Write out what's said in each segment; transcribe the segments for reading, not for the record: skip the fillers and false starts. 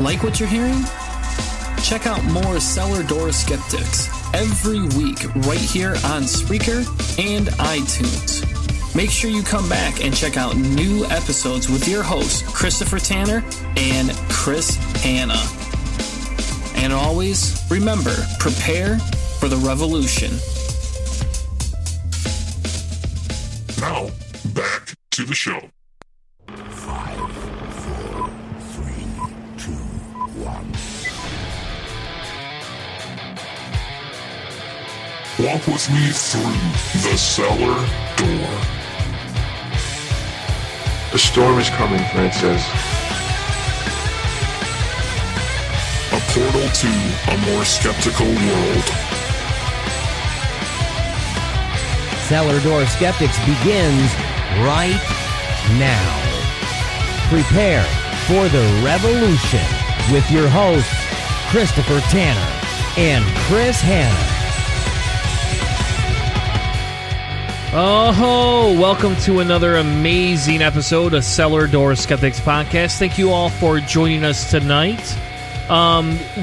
Like what you're hearing? Check out more Cellar Door Skeptics every week right here on Spreaker and iTunes. Make sure you come back and check out new episodes with your hosts, Christopher Tanner and Chris Hanna. And always remember, prepare for the revolution. Now, back to the show. 5, 4, 3, 2, 1. Walk with me through the cellar door. A storm is coming, Francis. A portal to a more skeptical world. Cellar Door Skeptics begins right now. Prepare for the revolution with your hosts, Christopher Tanner and Chris Hanna. Oh, welcome to another amazing episode of Cellar Door Skeptics podcast. Thank you all for joining us tonight.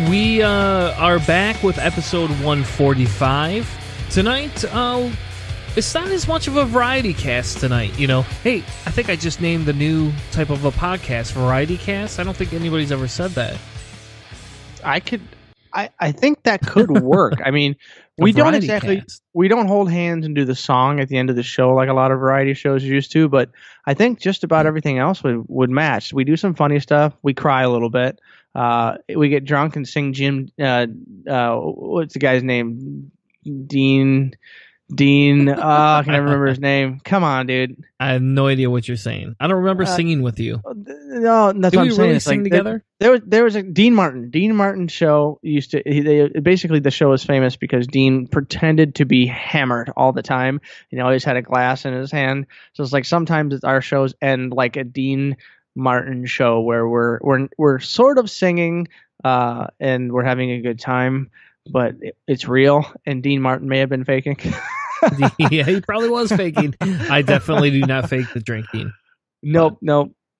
We are back with episode 145. Tonight, it's not as much of a variety cast tonight, you know. Hey, I think I just named the new type of a podcast, variety cast. I don't think anybody's ever said that. I think that could work. I mean, we don't exactly cast. We don't hold hands and do the song at the end of the show like a lot of variety shows used to, but I think just about everything else would match. We do some funny stuff. We cry a little bit. We get drunk and sing Jim. What's the guy's name? Dean, I can never remember his name. Come on, dude. I have no idea what you're saying. I don't remember singing with you. No, that's did what I'm saying. Really sing like, together? There was a Dean Martin. Dean Martin show used to. Basically, the show was famous because Dean pretended to be hammered all the time. He always had a glass in his hand. So it's like sometimes our shows end like a Dean Martin show where we're sort of singing and we're having a good time. But it's real, and Dean Martin may have been faking. Yeah, he probably was faking. I definitely do not fake the drinking. Nope.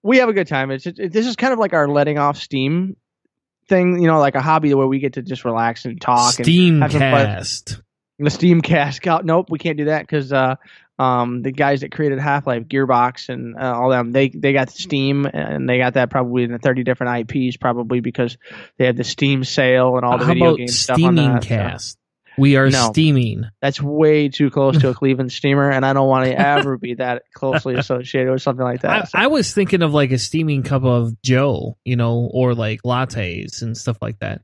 We have a good time. This is kind of like our letting off steam thing, you know, like a hobby where we get to just relax and talk. Steamcast. The Steamcast. Nope, we can't do that because the guys that created Half-Life, Gearbox, and all them, they got Steam, and they got that probably in the 30 different IPs, probably because they had the Steam sale and all the video game stuff on that. How about Steamcast? So. We are steaming. That's way too close to a Cleveland steamer, and I don't want to ever be that closely associated with something like that. I was thinking of like a steaming cup of Joe, you know, or like lattes and stuff like that.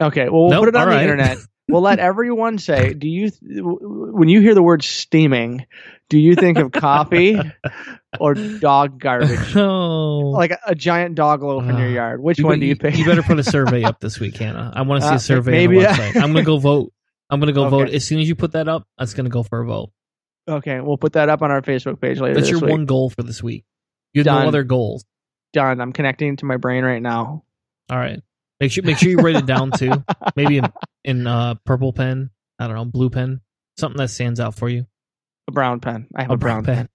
Okay, well, we'll put it on the internet. We'll let everyone say, when you hear the word steaming, do you think of coffee or dog garbage? Oh. Like a giant dog loaf in your yard. Which one do you pick? You better put a survey up this week, Hannah. I want to see a survey on the website. I'm going to go vote. Vote. As soon as you put that up, that's going to go for a vote. Okay, we'll put that up on our Facebook page later this week. That's your one goal for this week. You have no other goals. Done. I'm connecting to my brain right now. All right. Make sure you write it down too. Maybe in purple pen. I don't know, blue pen. Something that stands out for you. A brown pen. I have a brown pen.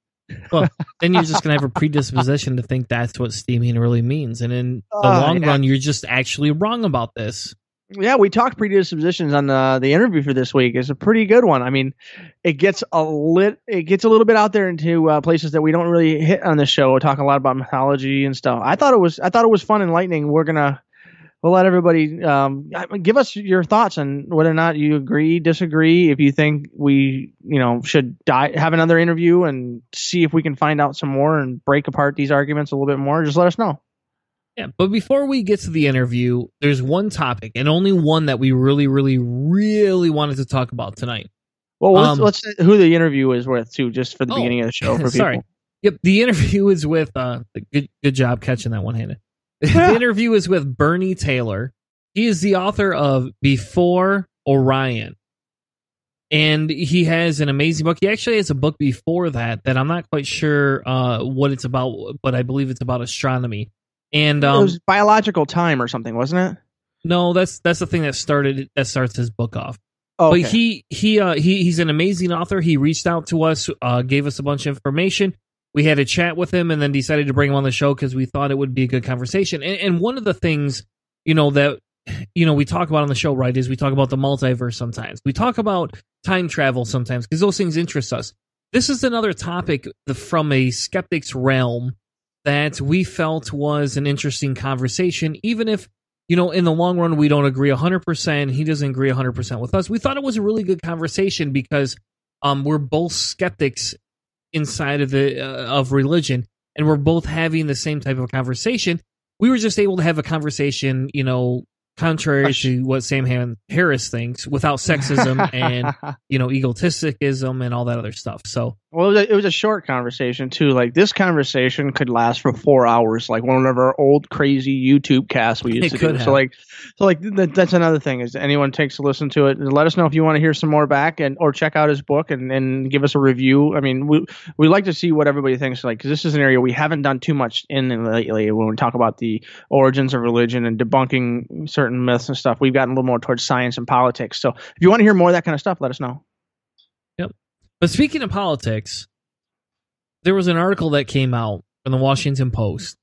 Well, then you're just gonna have a predisposition to think that's what steaming really means, and in the long run, you're just actually wrong about this. Yeah, we talked predispositions on the interview for this week. It's a pretty good one. I mean, it gets a little bit out there into places that we don't really hit on this show. We talk a lot about mythology and stuff. I thought it was fun and enlightening. We'll let everybody give us your thoughts on whether or not you agree, disagree, if you think we should have another interview and see if we can find out some more and break apart these arguments a little bit more. Just let us know. Yeah, but before we get to the interview, there's one topic and only one that we really, really, really wanted to talk about tonight. Well, let's say who the interview is with, too, just for the beginning of the show. For sorry. People. Yep, the interview is with good job catching that one-handed. The interview is with Bernie Taylor. He is the author of Before Orion. And he has an amazing book. He actually has a book before that I'm not quite sure what it's about, but I believe it's about astronomy. And it was biological time or something, wasn't it? No, that's the thing that starts his book off. Oh, okay. But he's an amazing author. He reached out to us, gave us a bunch of information. We had a chat with him and then decided to bring him on the show because we thought it would be a good conversation. And one of the things, that, we talk about on the show, right, is we talk about the multiverse sometimes. We talk about time travel sometimes because those things interest us. This is another topic from a skeptic's realm that we felt was an interesting conversation, even if, in the long run, we don't agree 100%. He doesn't agree 100% with us. We thought it was a really good conversation because we're both skeptics inside of the of religion, and we're both having the same type of conversation. We were just able to have a conversation, contrary to what Sam Harris thinks, without sexism and egotisticism and all that other stuff. So, well, it was a short conversation too. Like, this conversation could last for 4 hours, like one of our old crazy YouTube casts we used to do. So that's another thing, is anyone takes a listen to it, and let us know if you want to hear some more back, and or check out his book and give us a review. I mean, we like to see what everybody thinks, like, because this is an area we haven't done too much in lately when we talk about the origins of religion and debunking certain myths and stuff. We've gotten a little more towards science and politics. So if you want to hear more of that kind of stuff, let us know. Yep. But speaking of politics, there was an article that came out from the Washington Post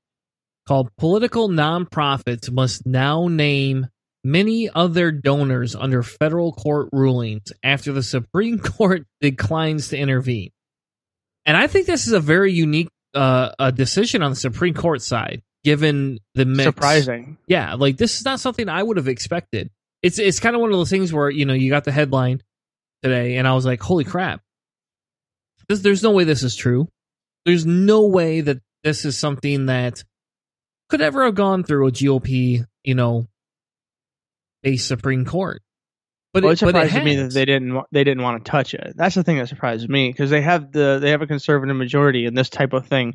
called "Political Nonprofits Must Now Name Many of Their Donors Under Federal Court Rulings After the Supreme Court Declines to Intervene." And I think this is a very unique a decision on the Supreme Court side, given the mix. Surprising. Yeah, like, this is not something I would have expected. It's kind of one of those things where, you got the headline today, and I was like, holy crap. There's no way this is true. There's no way that this is something that could ever have gone through a GOP, based Supreme Court. But it surprised me that they didn't want to touch it. That's the thing that surprised me, because they have a conservative majority in this type of thing.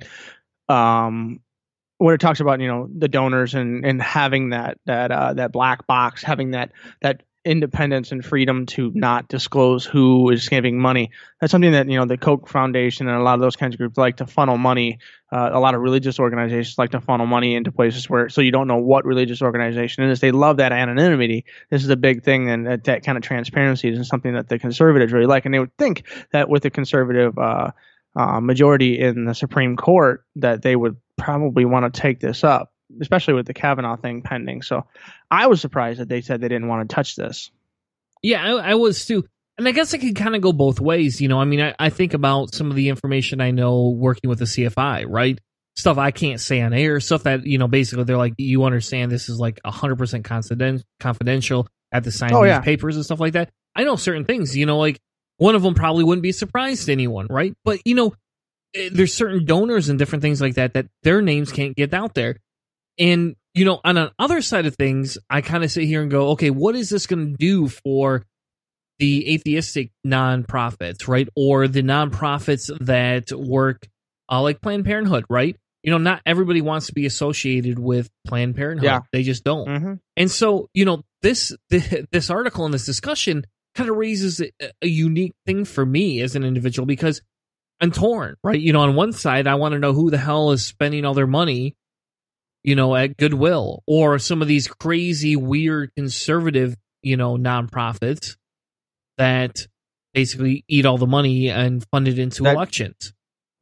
Where it talks about, the donors and having that black box, having that independence and freedom to not disclose who is giving money. That's something that, the Koch Foundation and a lot of those kinds of groups like to funnel money. A lot of religious organizations like to funnel money into places where, so you don't know what religious organization it is. They love that anonymity. This is a big thing, and that kind of transparency is something that the conservatives really like. And they would think that with the conservative majority in the Supreme Court, that they would probably want to take this up, especially with the Kavanaugh thing pending. So I was surprised that they said they didn't want to touch this. Yeah, I was too. And I guess it could kind of go both ways. I mean, I think about some of the information I know working with the CFI, right? Stuff I can't say on air, stuff that, basically they're like, you understand this is like 100% confidential at the sign of these papers and stuff like that. I know certain things, like one of them probably wouldn't be a surprise to anyone, right? But, there's certain donors and different things like that their names can't get out there. And, on the other side of things, I kind of sit here and go, okay, what is this going to do for the atheistic nonprofits, right? Or the nonprofits that work like Planned Parenthood, right? Not everybody wants to be associated with Planned Parenthood. Yeah. They just don't. Mm-hmm. And so, this article and this discussion kind of raises a unique thing for me as an individual, because I'm torn, right? On one side, I want to know who the hell is spending all their money, at Goodwill or some of these crazy, weird, conservative, nonprofits that basically eat all the money and fund it into elections.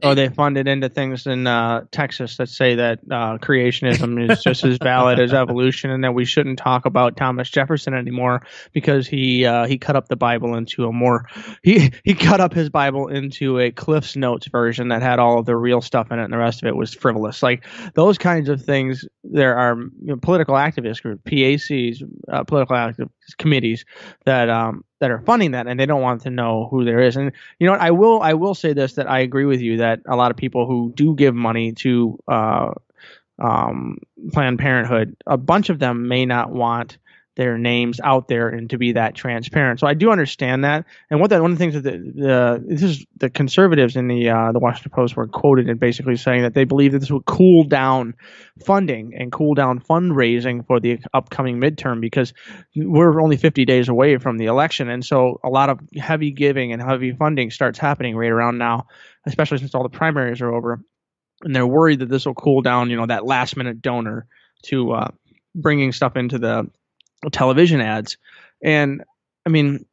Or they fund it into things in Texas that say that creationism is just as valid as evolution, and that we shouldn't talk about Thomas Jefferson anymore because he cut up the Bible into he cut up his Bible into a Cliff's Notes version that had all of the real stuff in it, and the rest of it was frivolous. Like, those kinds of things, there are political activist groups, PACs, political activist committees that are funding that, and they don't want to know who there is. And what, I will say this, that I agree with you that a lot of people who do give money to Planned Parenthood, a bunch of them may not want their names out there and to be that transparent. So I do understand that. And one of the things that the conservatives in the Washington Post were quoted in basically saying that they believe that this would cool down funding and cool down fundraising for the upcoming midterm, because we're only 50 days away from the election. And so a lot of heavy giving and heavy funding starts happening right around now, especially since all the primaries are over. And they're worried that this will cool down, that last minute donor to bringing stuff into the television ads. And I mean,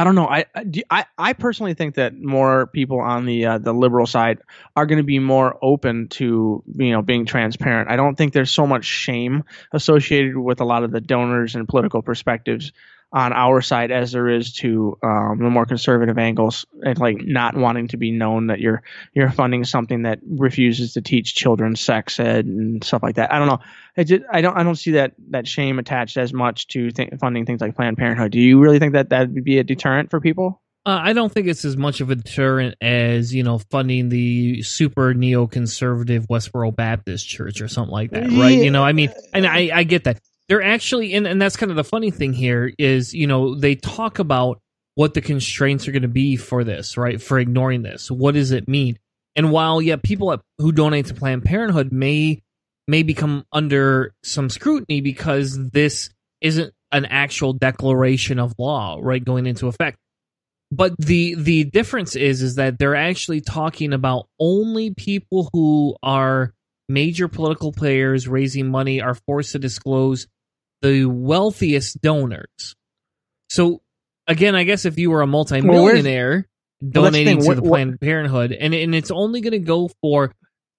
I don't know. I personally think that more people on the liberal side are going to be more open to, you know, being transparent. I don't think there's so much shame associated with a lot of the donors and political perspectives on our side as there is to the more conservative angles, and like not wanting to be known that you're funding something that refuses to teach children sex ed and stuff like that. I don't know. I don't see that shame attached as much to funding things like Planned Parenthood. Do you really think that that would be a deterrent for people? I don't think it's as much of a deterrent as, you know, funding the super neoconservative Westboro Baptist Church or something like that, right? Yeah. You know, I mean, and I get that. They're actually, and that's kind of the funny thing here is, you know, they talk about what the constraints are going to be for this, right? For ignoring this. What does it mean? And while, yeah, people who donate to Planned Parenthood may become under some scrutiny because this isn't an actual declaration of law, right, going into effect. But the difference is that they're actually talking about only people who are major political players raising money are forced to disclose the wealthiest donors. So, again, I guess if you were a multimillionaire donating to the Planned Parenthood, and it's only going to go for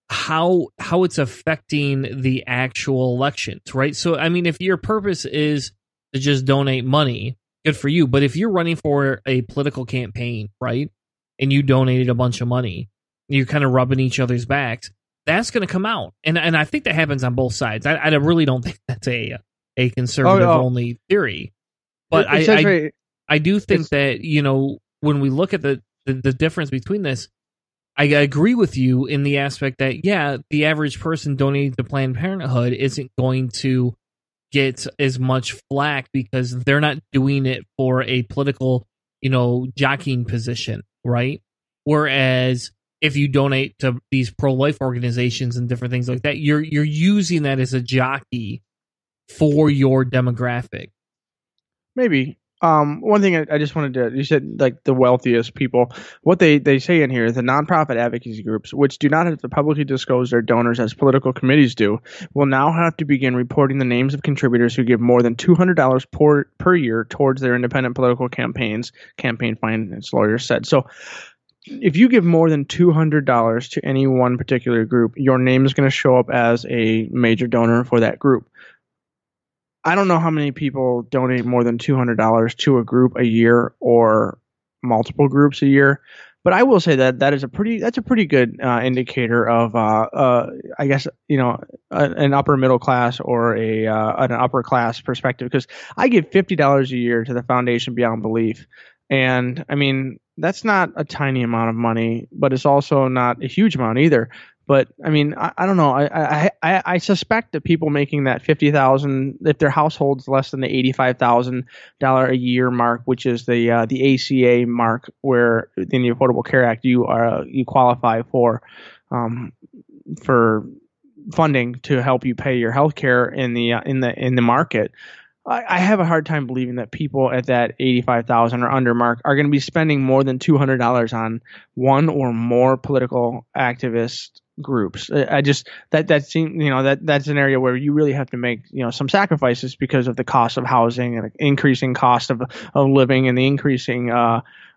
how it's affecting the actual elections, right? So, I mean, if your purpose is to just donate money, good for you. But if you're running for a political campaign, right, and you donated a bunch of money, you're kind of rubbing each other's backs, that's going to come out. And I think that happens on both sides. I really don't think that's a conservative-only theory. But I do think that, you know, when we look at the difference between this, I agree with you in the aspect that, yeah, the average person donating to Planned Parenthood isn't going to get as much flack because they're not doing it for a political, you know, jockeying position, right? Whereas if you donate to these pro-life organizations and different things like that, you're using that as a jockey for your demographic. Maybe. One thing I just wanted to, you said like the wealthiest people, what they say in here is the nonprofit advocacy groups, which do not have to publicly disclose their donors as political committees do, will now have to begin reporting the names of contributors who give more than $200 per year towards their independent political campaigns, campaign finance lawyers said. So, if you give more than $200 to any one particular group, your name is going to show up as a major donor for that group. I don't know how many people donate more than $200 to a group a year or multiple groups a year, but I will say that that's a pretty good indicator of I guess, you know, an upper middle class or an upper class perspective, because I give $50 a year to the Foundation Beyond Belief, and I mean, that's not a tiny amount of money, but it's also not a huge amount either. But I mean, I don't know. I suspect that people making that $50,000, if their household's less than the $85,000 a year mark, which is the ACA mark, where in the Affordable Care Act you qualify for funding to help you pay your health care in the market. I have a hard time believing that people at that $85,000 or under mark are going to be spending more than $200 on one or more political activist groups. I just that seems, you know, that's an area where you really have to make, you know, some sacrifices because of the cost of housing and the increasing cost of living and the increasing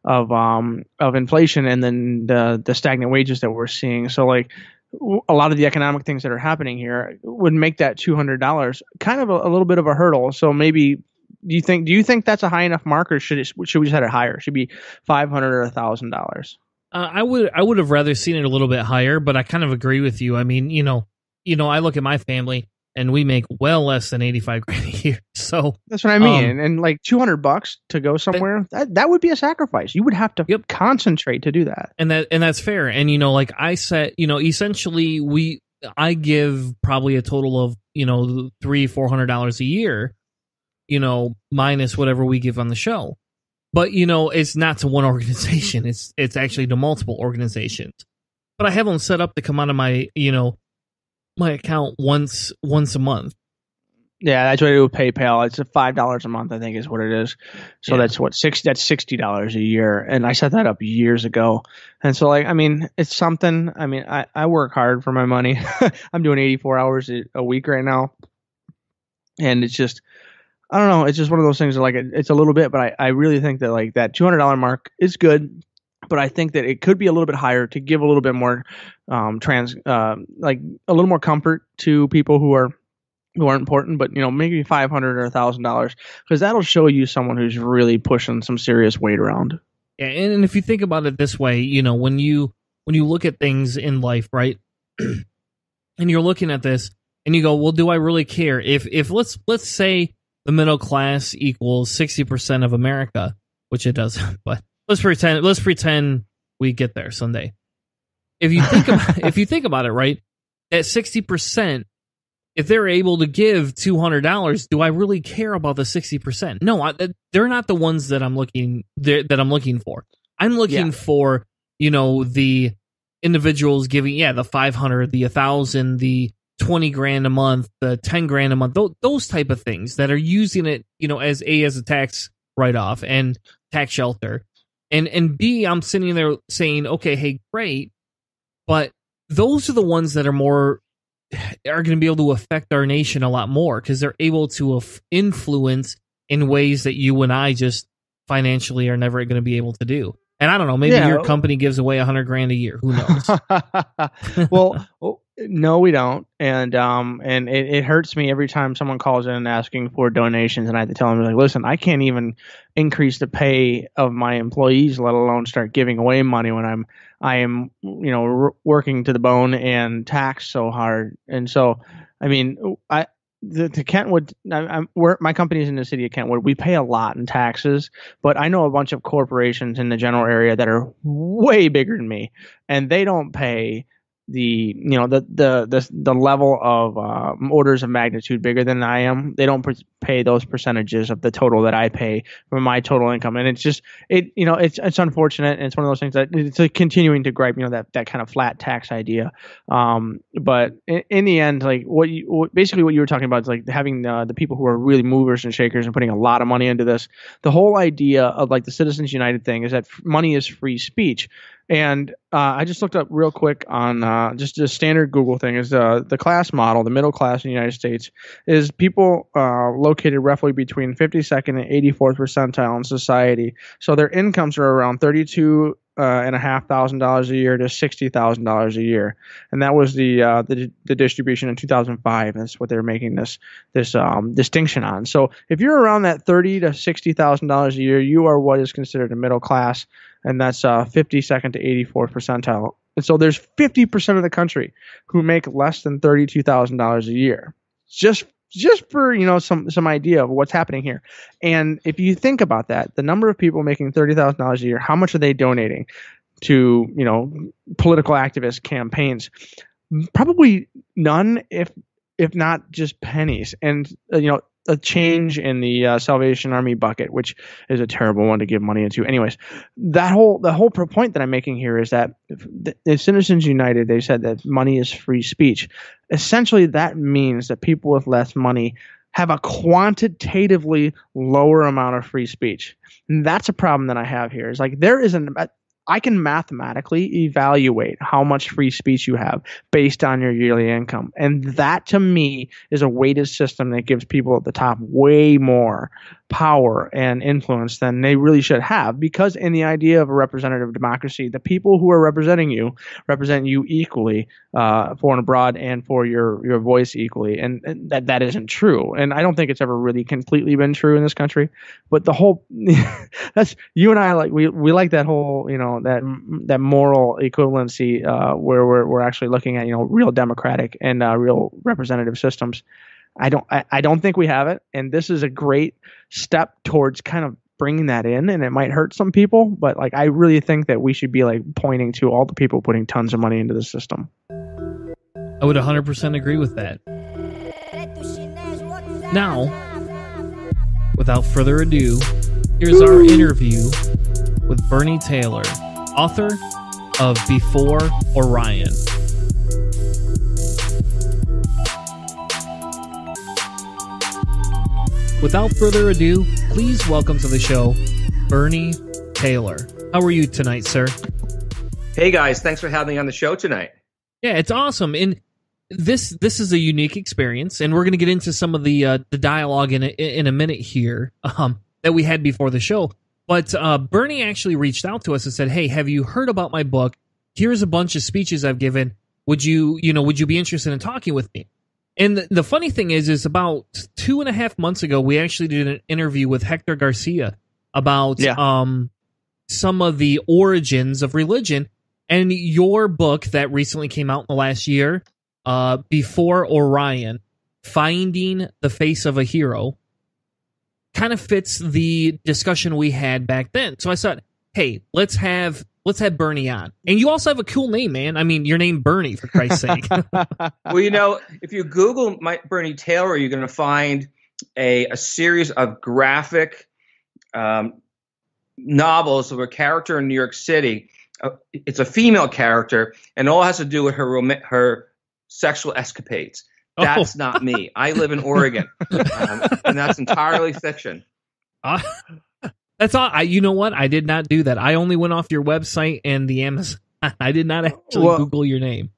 of inflation, and then the stagnant wages that we're seeing. So like, a lot of the economic things that are happening here would make that $200 kind of a little bit of a hurdle. So maybe, do you think that's a high enough mark, or should we set it higher? It should be $500 or $1,000. I would have rather seen it a little bit higher, but I kind of agree with you. I mean, you know, I look at my family and we make well less than $85,000 a year. So that's what I mean. And like $200 to go somewhere, that would be a sacrifice. You would have to concentrate to do that. And that's fair. And, you know, like I said, you know, essentially I give probably a total of, you know, $300-$400 a year, you know, minus whatever we give on the show. But, you know, it's not to one organization. It's actually to multiple organizations, but I have them set up to come out of my, you know, my account once a month. Yeah, that's what I do with PayPal. It's $5 a month, I think, is what it is. So yeah. That's $60 a year, and I set that up years ago. And so, like, I mean, it's something. I mean, I work hard for my money. I'm doing 84 hours a week right now, and it's just, I don't know. It's just one of those things that, like, it's a little bit, but I really think that, like, that $200 mark is good, but I think that it could be a little bit higher to give a little bit more like a little more comfort to people who aren't important, but, you know, maybe $500 or $1,000, because that'll show you someone who's really pushing some serious weight around. Yeah, and if you think about it this way, you know, when you look at things in life, right, and you're looking at this and you go, well, do I really care? If let's say the middle class equals 60% of America, which it doesn't, but let's pretend we get there someday. If you think about it, right, at 60%, if they're able to give $200, do I really care about the 60%? No, they're not the ones that I'm looking for. I'm looking for, you know, the individuals giving, the $500, the $1,000, the $20,000 a month, the $10,000 a month, those type of things that are using it, you know, as a tax write-off and tax shelter. And B, I'm sitting there saying, okay, hey, great, but those are the ones that are going to be able to affect our nation a lot more, because they're able to influence in ways that you and I just financially are never going to be able to do. And I don't know, maybe your company gives away $100,000 a year. Who knows? Well, no, we don't. And it hurts me every time someone calls in asking for donations, and I have to tell them, like, listen, I can't even increase the pay of my employees, let alone start giving away money when I am, you know, working to the bone and taxed so hard. And so, I mean, to Kentwood, my company's in the city of Kentwood. We pay a lot in taxes, but I know a bunch of corporations in the general area that are way bigger than me, and they don't pay the, you know, the level of orders of magnitude bigger than I am. They don't pay those percentages of the total that I pay from my total income, and it's just it's unfortunate, and it's one of those things that it's continuing to gripe, you know, that kind of flat tax idea. But in the end, like what you were talking about is like having the people who are really movers and shakers and putting a lot of money into this. The whole idea of like the Citizens United thing is that money is free speech. And I just looked up real quick on just a standard Google thing is the class model, the middle class in the United States, is people located roughly between 52nd and 84th percentile in society. So their incomes are around $32,500 a year to $60,000 a year, and that was the distribution in 2005. That's what they're making this distinction on. So if you're around that $30,000 to $60,000 a year, you are what is considered a middle class, and that's 52nd to 84th percentile. And so there's 50% of the country who make less than $32,000 a year. Just for, you know, some idea of what's happening here. And if you think about that, the number of people making $30,000 a year, how much are they donating to, you know, political activist campaigns? Probably none, if not just pennies. And, you know, a change in the Salvation Army bucket, which is a terrible one to give money into. Anyways, the whole point that I'm making here is that the Citizens United, they said that money is free speech. Essentially, that means that people with less money have a quantitatively lower amount of free speech. And that's a problem that I have here. It's like there isn't I can mathematically evaluate how much free speech you have based on your yearly income. And that, to me, is a weighted system that gives people at the top way more power and influence than they really should have, because in the idea of a representative democracy, the people who are representing you represent you equally for and abroad and for your voice equally. And that isn't true. And I don't think it's ever really completely been true in this country. But the whole – that's you and I, like we like that whole, you know, that moral equivalency where we're actually looking at, you know, real democratic and real representative systems. I don't think we have it, and this is a great step towards kind of bringing that in, and it might hurt some people, but like I really think that we should be like pointing to all the people putting tons of money into the system. I would 100% agree with that. Now, without further ado, here's our interview with Bernie Taylor, author of Before Orion. Without further ado, please welcome to the show, Bernie Taylor. How are you tonight, sir? Hey guys, thanks for having me on the show tonight. Yeah, it's awesome. And this is a unique experience, and we're going to get into some of the dialogue in a minute here that we had before the show. But Bernie actually reached out to us and said, "Hey, have you heard about my book? Here's a bunch of speeches I've given. Would you be interested in talking with me?" And the funny thing is about 2.5 months ago, we actually did an interview with Hector Garcia about some of the origins of religion. And your book that recently came out in the last year, Before Orion, Finding the Face of a Hero, kind of fits the discussion we had back then. So I thought, hey, let's have Bernie on. And you also have a cool name, man. I mean, your name Bernie, for Christ's sake. Well, you know, if you Google Bernie Taylor, you're going to find a series of graphic novels of a character in New York City. It's a female character, and all has to do with her sexual escapades. That's not me. I live in Oregon, and that's entirely fiction. That's all. You know what? I did not do that. I only went off your website and the Amazon. I did not actually Google your name.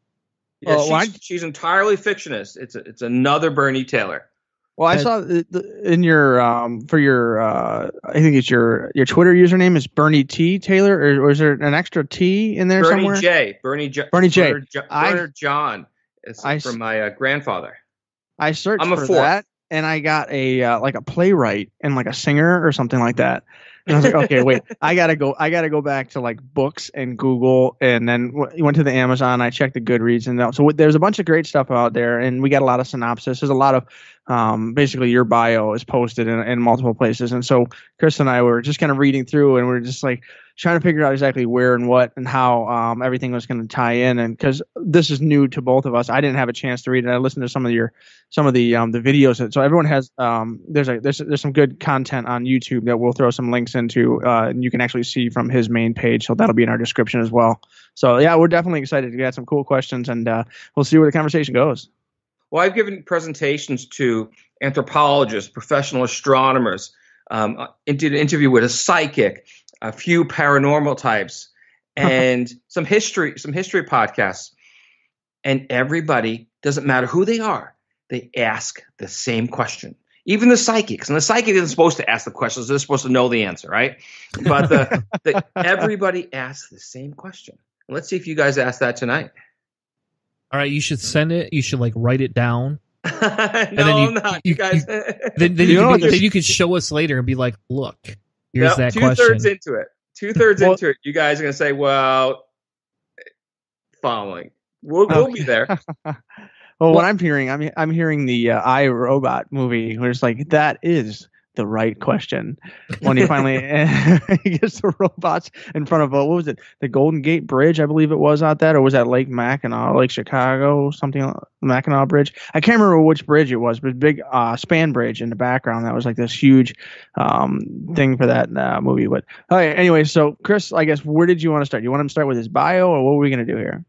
Yeah, she's entirely fictionist. It's another Bernie Taylor. Well, I saw in your for your I think it's your Twitter username is Bernie T Taylor, or is there an extra T in there Bernie somewhere? Bernie J. John is from my grandfather. I searched for that, and I got a like a playwright and like a singer or something like that. And I was like, okay, wait, I gotta go back to like books and Google, and then went to the Amazon. I checked the Goodreads, and so there's a bunch of great stuff out there, and we got a lot of synopsis. There's a lot of basically your bio is posted in multiple places, and so Chris and I were just kind of reading through, and we were just like trying to figure out exactly where and what and how everything was going to tie in, and because this is new to both of us, I didn't have a chance to read it. I listened to some of the videos, so everyone has there's some good content on YouTube that we'll throw some links into, and you can actually see from his main page, so that'll be in our description as well. So yeah, we're definitely excited. We got some cool questions, and we'll see where the conversation goes. Well, I've given presentations to anthropologists, professional astronomers, did an interview with a psychic, a few paranormal types, and some history podcasts. And everybody, doesn't matter who they are, they ask the same question. Even the psychics. And the psychic isn't supposed to ask the questions. They're supposed to know the answer, right? But everybody asks the same question. Let's see if you guys ask that tonight. All right, you should send it. You should like write it down. No, and then I'm not. You guys. Then you can show us later and be like, "Look, here's that question." Two thirds into it, you guys are gonna say, "Well, following, we'll be there." Well, what I'm hearing, I'm hearing the I, Robot movie, where it's like that is the right question. When he finally gets the robots in front of what was it, the Golden Gate Bridge, I believe it was out that, or was that Lake Mackinac, Lake Chicago, something, Mackinac Bridge. I can't remember which bridge it was, but big span bridge in the background. That was like this huge thing for that movie. But okay, anyway, so Chris, I guess where did you want to start? You want him to start with his bio, or what were we going to do here?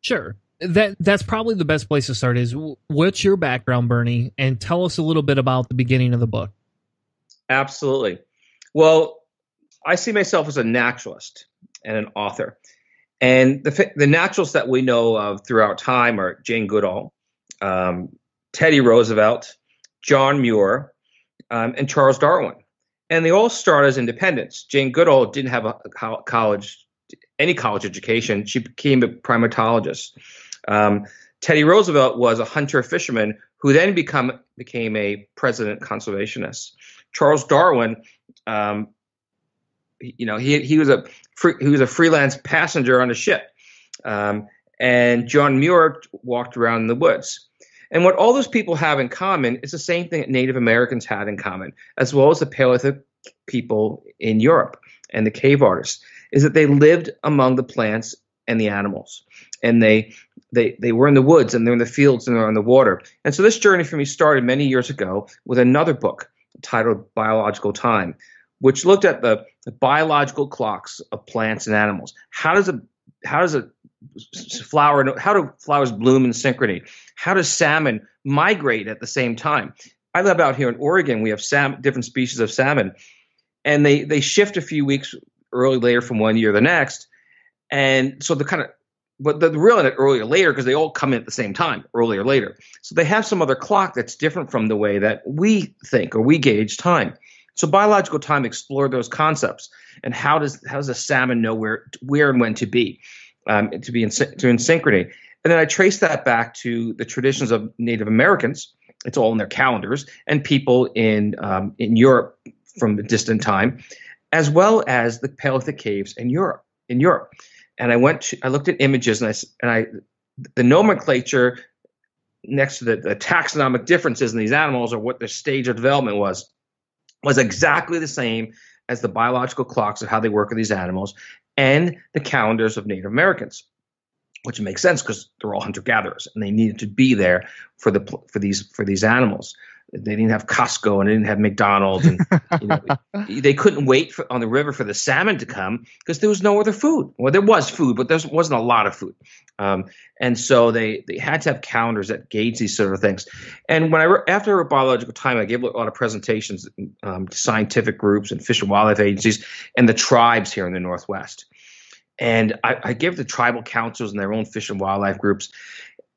Sure. That's probably the best place to start is what's your background, Bernie, and tell us a little bit about the beginning of the book. Absolutely. Well, I see myself as a naturalist and an author. And the naturalists that we know of throughout time are Jane Goodall, Teddy Roosevelt, John Muir, and Charles Darwin. And they all start as independents. Jane Goodall didn't have any college education. She became a primatologist. Teddy Roosevelt was a hunter-fisherman who then became a president conservationist. Charles Darwin, you know, he was a freelance passenger on a ship, and John Muir walked around in the woods. And what all those people have in common is the same thing that Native Americans had in common, as well as the Paleolithic people in Europe and the cave artists, is that they lived among the plants and the animals, and they were in the woods, and they're in the fields, and they're on the water. And so this journey for me started many years ago with another book titled Biological Time, which looked at the biological clocks of plants and animals. How do flowers bloom in synchrony? How does salmon migrate at the same time? I live out here in Oregon. We have different species of salmon, and they shift a few weeks later from one year to the next. And so the kind of But they're really in it earlier or later because they all come in at the same time, earlier or later. So they have some other clock that's different from the way that we think or we gauge time. So biological time explored those concepts and how does a salmon know where and when to be, in synchrony. And then I trace that back to the traditions of Native Americans. It's all in their calendars, and people in Europe from the distant time, as well as the Paleolithic caves in Europe. And I went to, I looked at images, and the nomenclature next to the taxonomic differences in these animals, or what their stage of development was exactly the same as the biological clocks of how they work with these animals and the calendars of Native Americans, which makes sense because they're all hunter-gatherers and they needed to be there for these animals. They didn't have Costco and they didn't have McDonald's, and they couldn't wait on the river for the salmon to come because there was no other food. Well, there was food, but there wasn't a lot of food. And so they had to have calendars that gauge these sort of things. And when after biological time, I gave a lot of presentations to scientific groups and fish and wildlife agencies and the tribes here in the Northwest. And I gave the tribal councils and their own fish and wildlife groups.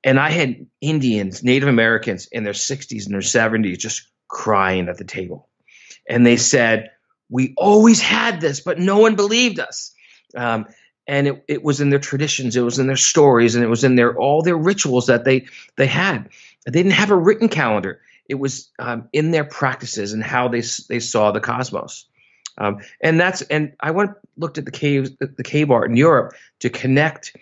And I had Indians, Native Americans in their 60s and their 70s just crying at the table. And they said, we always had this, but no one believed us. And it was in their traditions, it was in their stories, and it was in all their rituals that they had. They didn't have a written calendar. It was in their practices and how they saw the cosmos. And I looked at the caves, the cave art in Europe to connect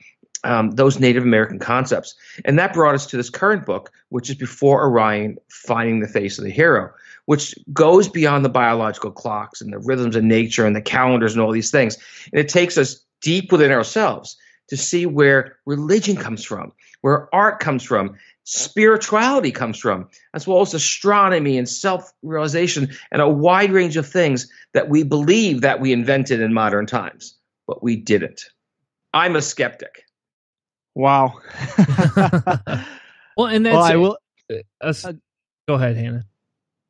those Native American concepts. And that brought us to this current book, which is Before Orion, Finding the Face of the Hero, which goes beyond the biological clocks and the rhythms of nature and the calendars and all these things. And it takes us deep within ourselves to see where religion comes from, where art comes from, spirituality comes from, as well as astronomy and self-realization and a wide range of things that we believe that we invented in modern times, but we didn't. I'm a skeptic. Wow. Well, and that's go ahead, Hannah.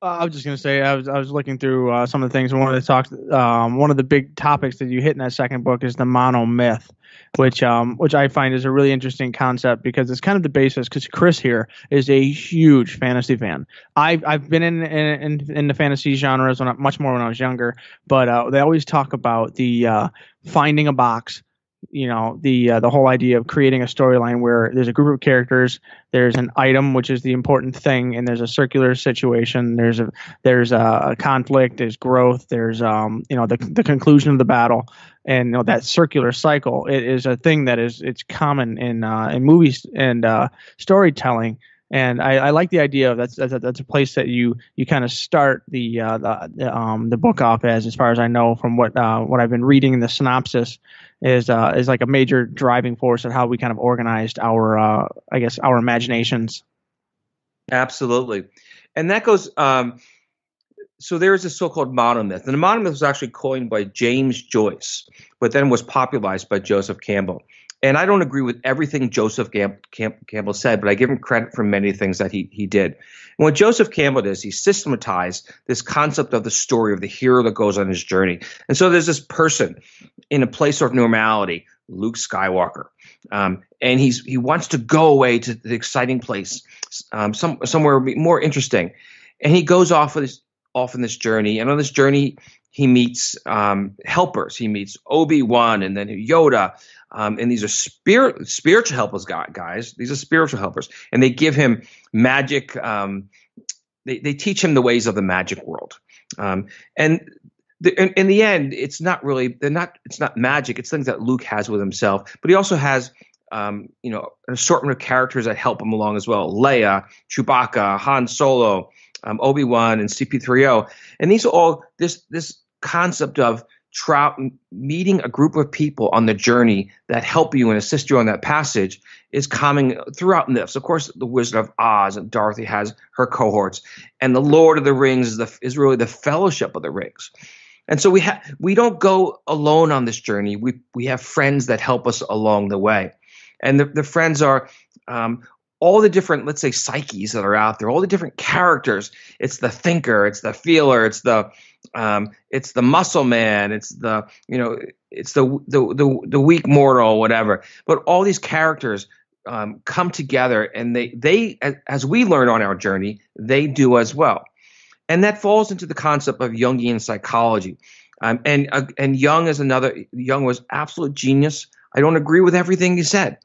I was just going to say I was looking through some of the things, and one of the talks, one of the big topics that you hit in that second book is the monomyth, which I find is a really interesting concept because it's kind of the basis. Because Chris here is a huge fantasy fan. I've been in the fantasy genres much more when I was younger, but they always talk about the finding a box. You know, the whole idea of creating a storyline where there's a group of characters, there's an item, which is the important thing, and there's a circular situation, there's a conflict, there's growth, there's the conclusion of the battle, and that circular cycle. It is a thing that it's common in movies and storytelling. And I like the idea of that's a place that you kind of start the book off as far as I know from what I've been reading in the synopsis is like a major driving force of how we kind of organized our imaginations. Absolutely, and that goes. So there is a so-called monomyth, and the monomyth was actually coined by James Joyce, but then was popularized by Joseph Campbell. And I don't agree with everything Joseph Campbell said, but I give him credit for many things that he did. And what Joseph Campbell does, he systematized this concept of the story of the hero that goes on his journey. And so there's this person in a place of normality, Luke Skywalker, and he wants to go away to the exciting place, somewhere more interesting. And he goes off on this journey, and on this journey he meets helpers. He meets Obi-Wan and then Yoda. And these are spiritual helpers, guys. These are spiritual helpers, and they give him magic. They teach him the ways of the magic world. In the end, it's not really it's not magic. It's things that Luke has with himself, but he also has an assortment of characters that help him along as well: Leia, Chewbacca, Han Solo, Obi-Wan, and CP3O. And these are all this concept of meeting a group of people on the journey that help you and assist you on that passage is common throughout myths. Of course, the Wizard of Oz and Dorothy has her cohorts, and the Lord of the Rings is really the Fellowship of the Rings. And so we don't go alone on this journey. We have friends that help us along the way, and the friends are all the different, let's say, psyches that are out there, all the different characters. It's the thinker, it's the feeler, it's the muscle man, it's the, you know, it's the weak mortal, whatever. But all these characters come together, and they, as we learn on our journey, they do as well. And that falls into the concept of Jungian psychology. And Jung is another, Jung was absolute genius. I don't agree with everything he said.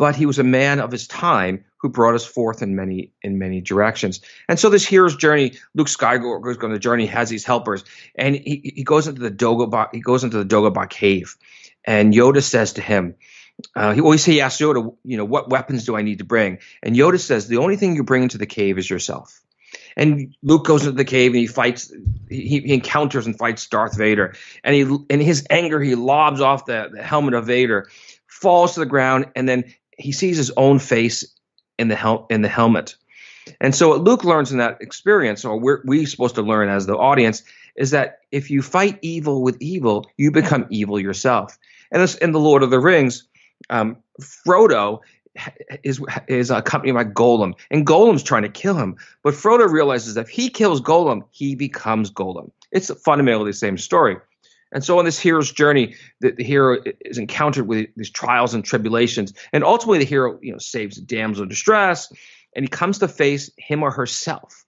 But he was a man of his time who brought us forth in many directions. And so this hero's journey, Luke Skywalker goes on the journey, has these helpers, and he goes into the Dagobah. He goes into the Dagobah cave, and Yoda says to him, he asks Yoda, you know, what weapons do I need to bring? And Yoda says, the only thing you bring into the cave is yourself. And Luke goes into the cave and he encounters and fights Darth Vader. And in his anger, he lobs off the helmet of Vader, falls to the ground, and then he sees his own face in the helmet. And so what Luke learns in that experience, or we're supposed to learn as the audience, is that if you fight evil with evil, you become evil yourself. And this, in The Lord of the Rings, Frodo is accompanied by Gollum, and Gollum's trying to kill him. But Frodo realizes that if he kills Gollum, he becomes Gollum. It's fundamentally the same story. And so on this hero's journey, the hero is encountered with these trials and tribulations. And ultimately, the hero, you know, saves a damsel in distress, and he comes to face him or herself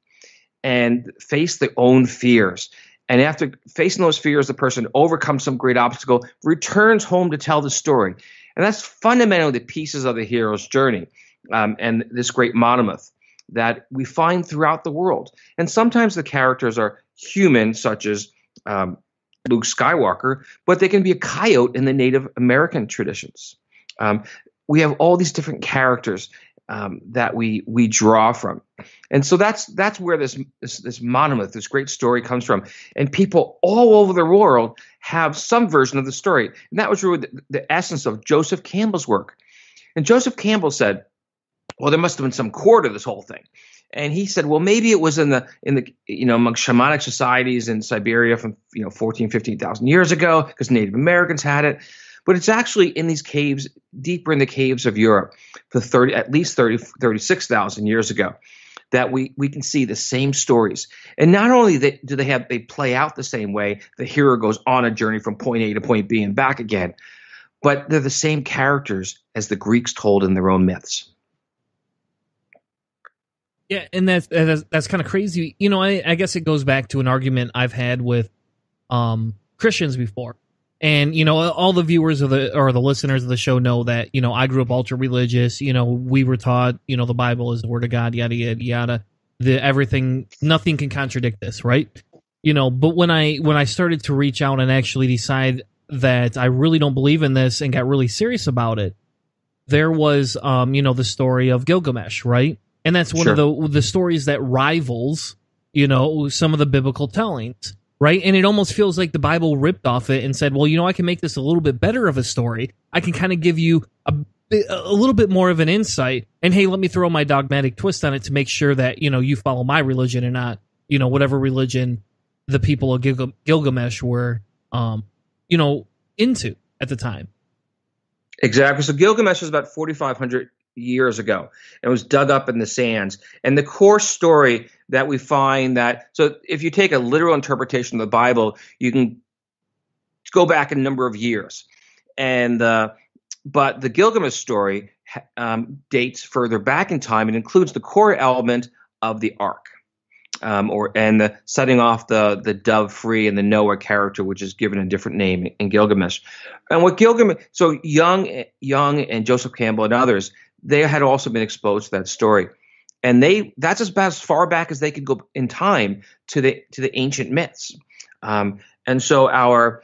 and face their own fears. And after facing those fears, the person overcomes some great obstacle, returns home to tell the story. And that's fundamentally the pieces of the hero's journey, and this great monomyth that we find throughout the world. And sometimes the characters are human, such as Luke Skywalker, but they can be a coyote in the Native American traditions. We have all these different characters that we draw from, and so that's where this monomyth, this great story, comes from. And people all over the world have some version of the story, and that was really the essence of Joseph Campbell's work. And Joseph Campbell said, "Well, there must have been some core to this whole thing." And he said, well, maybe it was in the you know, among shamanic societies in Siberia from, you know, 14, 15,000 years ago, because Native Americans had it. But it's actually in these caves, deeper in the caves of Europe, for at least 36,000 years ago, that we can see the same stories. And not only do they play out the same way, the hero goes on a journey from point A to point B and back again, but they're the same characters as the Greeks told in their own myths. Yeah, and that's kind of crazy. You know, I guess it goes back to an argument I've had with Christians before. And, you know, all the viewers or the listeners of the show know that, you know, I grew up ultra religious. You know, we were taught, you know, the Bible is the word of God, yada, yada, yada. Nothing can contradict this, right? You know, but when I started to reach out and actually decide that I really don't believe in this and got really serious about it, there was, you know, the story of Gilgamesh, right? And that's one of the stories that rivals, you know, some of the biblical tellings, right? And it almost feels like the Bible ripped off it and said, well, you know, I can make this a little bit better of a story. I can kind of give you a little bit more of an insight. And, hey, let me throw my dogmatic twist on it to make sure that, you know, you follow my religion and not, you know, whatever religion the people of Gilgamesh were, you know, into at the time. Exactly. So Gilgamesh was about 4,500 years ago, and was dug up in the sands. And the core story that we find that, so if you take a literal interpretation of the Bible, you can go back a number of years. And but the Gilgamesh story dates further back in time and includes the core element of the ark, and the setting off the dove free and the Noah character, which is given a different name in Gilgamesh. And what Gilgamesh, so Jung and Joseph Campbell and others, they had also been exposed to that story, and that's about as far back as they could go in time to the ancient myths. And so our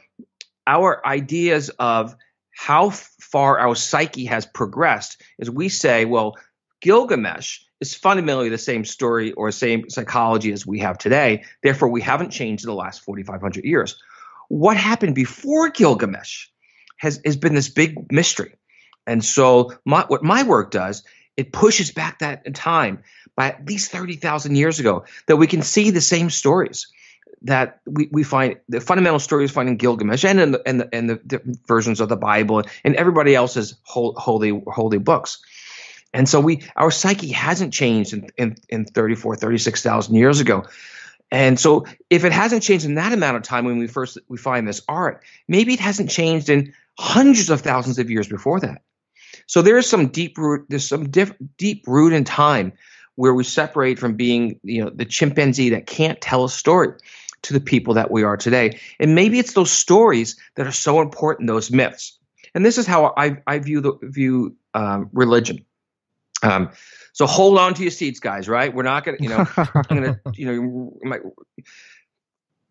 ideas of how far our psyche has progressed is we say, well, Gilgamesh is fundamentally the same story or same psychology as we have today. Therefore, we haven't changed in the last 4,500 years. What happened before Gilgamesh has been this big mystery. And so what my work does, it pushes back that time by at least 30,000 years ago, that we can see the same stories that we find, the fundamental stories found in Gilgamesh and in the versions of the Bible and everybody else's holy books. And so our psyche hasn't changed in 36,000 years ago. And so if it hasn't changed in that amount of time when we find this art, maybe it hasn't changed in hundreds of thousands of years before that. So there's some deep root in time where we separate from being, the chimpanzee that can't tell a story to the people that we are today. And maybe it's those stories that are so important, those myths. And this is how I view religion. So hold on to your seats, guys, right? We're not going to,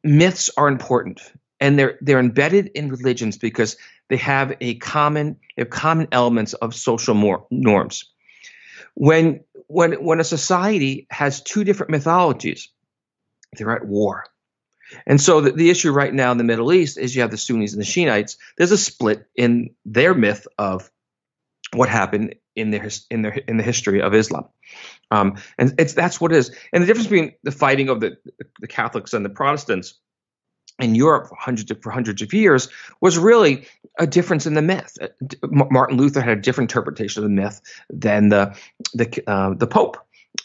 myths are important, and they're embedded in religions because they have common elements of social norms. When a society has two different mythologies, they're at war. And so the issue right now in the Middle East is you have the Sunnis and the Shiites. There's a split in their myth of what happened in the history of Islam, and that's what it is. And the difference between the fighting of the Catholics and the Protestants in Europe for hundreds of years was really a difference in the myth. Martin Luther had a different interpretation of the myth than the Pope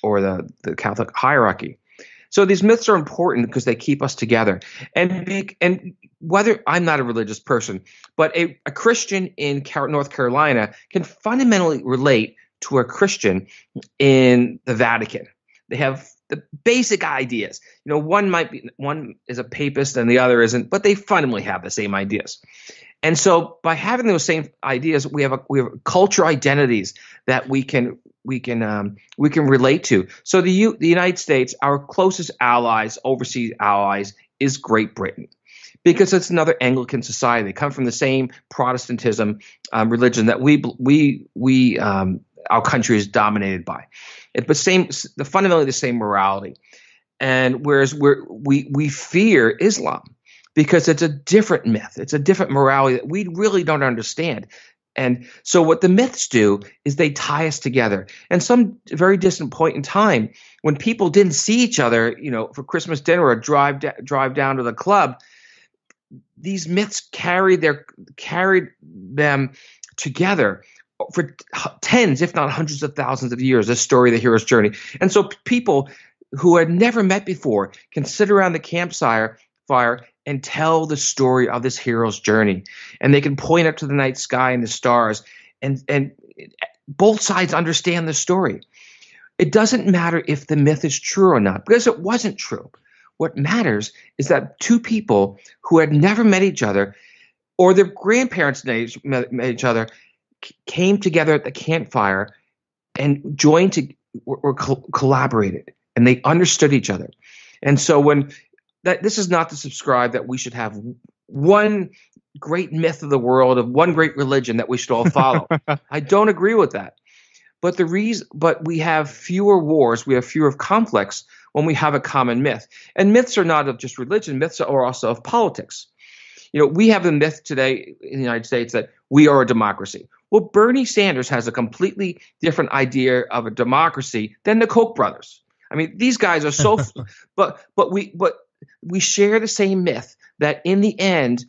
or the Catholic hierarchy. So these myths are important because they keep us together. And whether I'm not a religious person, but a Christian in North Carolina can fundamentally relate to a Christian in the Vatican. They have the basic ideas. One is a papist and the other isn't, but they fundamentally have the same ideas. And so by having those same ideas, we have culture identities that we can relate to. So the United States, our closest allies, overseas allies, is Great Britain, because it's another Anglican society. They come from the same Protestantism religion that our country is dominated by. Fundamentally the same morality. And whereas we fear Islam because it's a different myth, it's a different morality that we really don't understand. And so what the myths do is they tie us together. And some very distant point in time when people didn't see each other, for Christmas dinner or drive down to the club, these myths carried them together for tens, if not hundreds of thousands of years, this story, the hero's journey. And so people who had never met before can sit around the campfire and tell the story of this hero's journey. And they can point up to the night sky and the stars, and both sides understand the story. It doesn't matter if the myth is true or not, because it wasn't true. What matters is that two people who had never met each other, or their grandparents met each other, came together at the campfire and joined collaborated, and they understood each other. And so this is not to subscribe that we should have one great myth of the world, of one great religion that we should all follow. I don't agree with that. But we have fewer wars, we have fewer conflicts when we have a common myth. And myths are not of just religion, myths are also of politics. We have a myth today in the United States that we are a democracy. Well, Bernie Sanders has a completely different idea of a democracy than the Koch brothers. I mean, these guys are so – but we share the same myth that in the end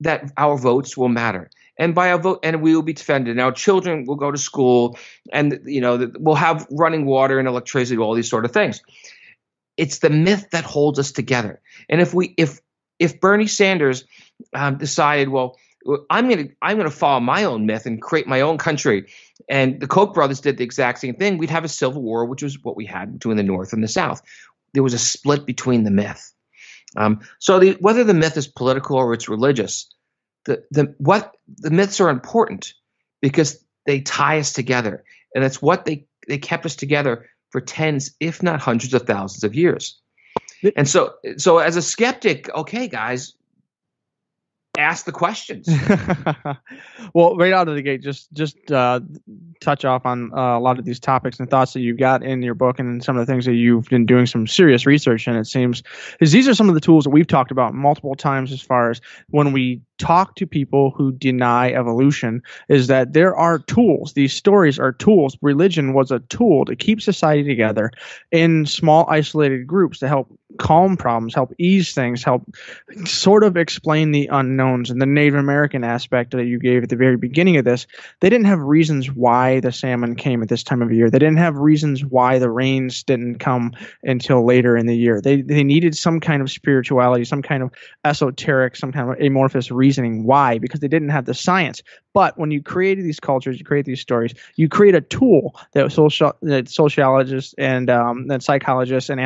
that our votes will matter, and by our vote, and we will be defended, and our children will go to school, and we'll have running water and electricity, all these sort of things. It's the myth that holds us together. And if Bernie Sanders decided, well, I'm going to follow my own myth and create my own country, and the Koch brothers did the exact same thing, we'd have a civil war, which was what we had between the North and the South. There was a split between the myth. So whether the myth is political or it's religious, the myths are important because they tie us together, and that's what they kept us together for tens, if not hundreds of thousands of years. And so as a skeptic, okay, guys, ask the questions. Well, right out of the gate, just touch off on a lot of these topics and thoughts that you got in your book, and some of the things that you've been doing some serious research in, it seems, because these are some of the tools that we've talked about multiple times as far as when we talk to people who deny evolution, is that there are tools. These stories are tools. Religion was a tool to keep society together in small isolated groups to help calm problems, help ease things, help sort of explain the unknowns. And the Native American aspect that you gave at the very beginning of this, they didn't have reasons why the salmon came at this time of year. They didn't have reasons why the rains didn't come until later in the year. They needed some kind of spirituality, some kind of esoteric, some kind of amorphous reasoning why, because they didn't have the science. But when you create these cultures, you create these stories, you create a tool that sociologists and that psychologists and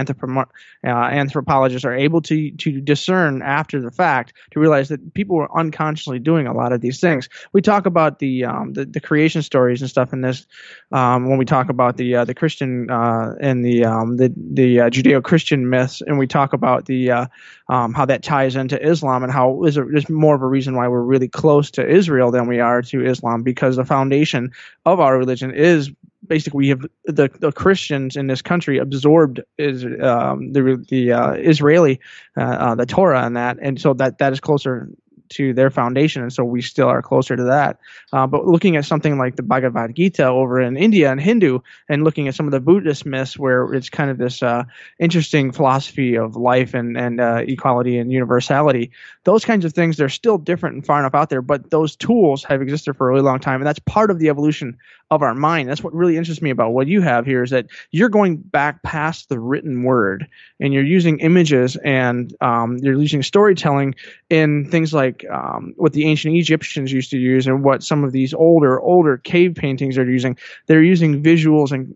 anthropologists are able to discern after the fact, to realize that people were unconsciously doing a lot of these things. We talk about the creation stories and stuff in this when we talk about the Christian and the Judeo-Christian myths, and we talk about how that ties into Islam and how there's more of a reason why we're really close to Israel than we are to Islam, because the foundation of our religion is basically we have the Christians in this country absorbed is Israeli the Torah and that, and so that is closer to their foundation, and so we still are closer to that. But looking at something like the Bhagavad Gita over in India and Hindu, and looking at some of the Buddhist myths, where it's kind of this interesting philosophy of life and equality and universality, those kinds of things, they're still different and far enough out there, but those tools have existed for a really long time, and that's part of the evolution of our mind. That's what really interests me about what you have here, is that you're going back past the written word, and you're using images, and you're using storytelling in things like what the ancient Egyptians used to use, and what some of these older cave paintings are using. They're using visuals, and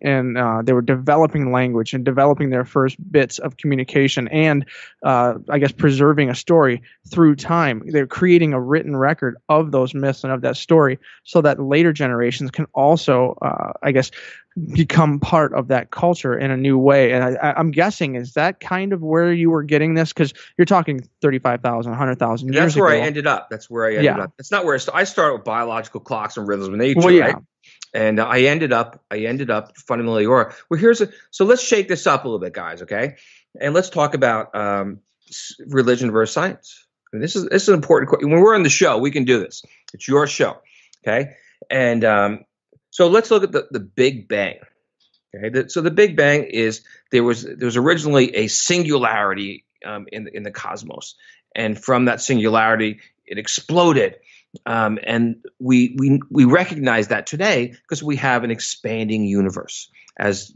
they were developing language and developing their first bits of communication, and I guess preserving a story through time. They're creating a written record of those myths and of that story, so that later generations can also, I guess, become part of that culture in a new way. And I'm guessing, is that kind of where you were getting this? Because you're talking 35,000, 100,000 years ago. That's where I ended up. That's where I ended up. It's not where I started with biological clocks and rhythms of nature, right? And I ended up fundamentally. So let's shake this up a little bit, guys, okay? And let's talk about religion versus science. I mean, this is an important question. When we're on the show, we can do this. It's your show, okay? And so let's look at the Big Bang. Okay, so the Big Bang is there was originally a singularity in the cosmos, and from that singularity it exploded, and we recognize that today because we have an expanding universe, as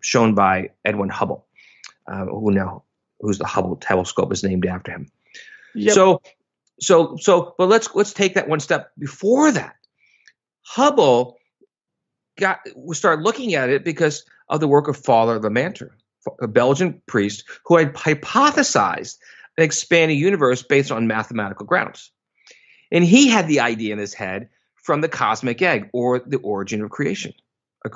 shown by Edwin Hubble, who's the Hubble telescope is named after him. Yep. So, but let's take that one step before that. Hubble started looking at it because of the work of Father Lemaitre, a Belgian priest who had hypothesized an expanding universe based on mathematical grounds. And he had the idea in his head from the cosmic egg, or the origin of creation,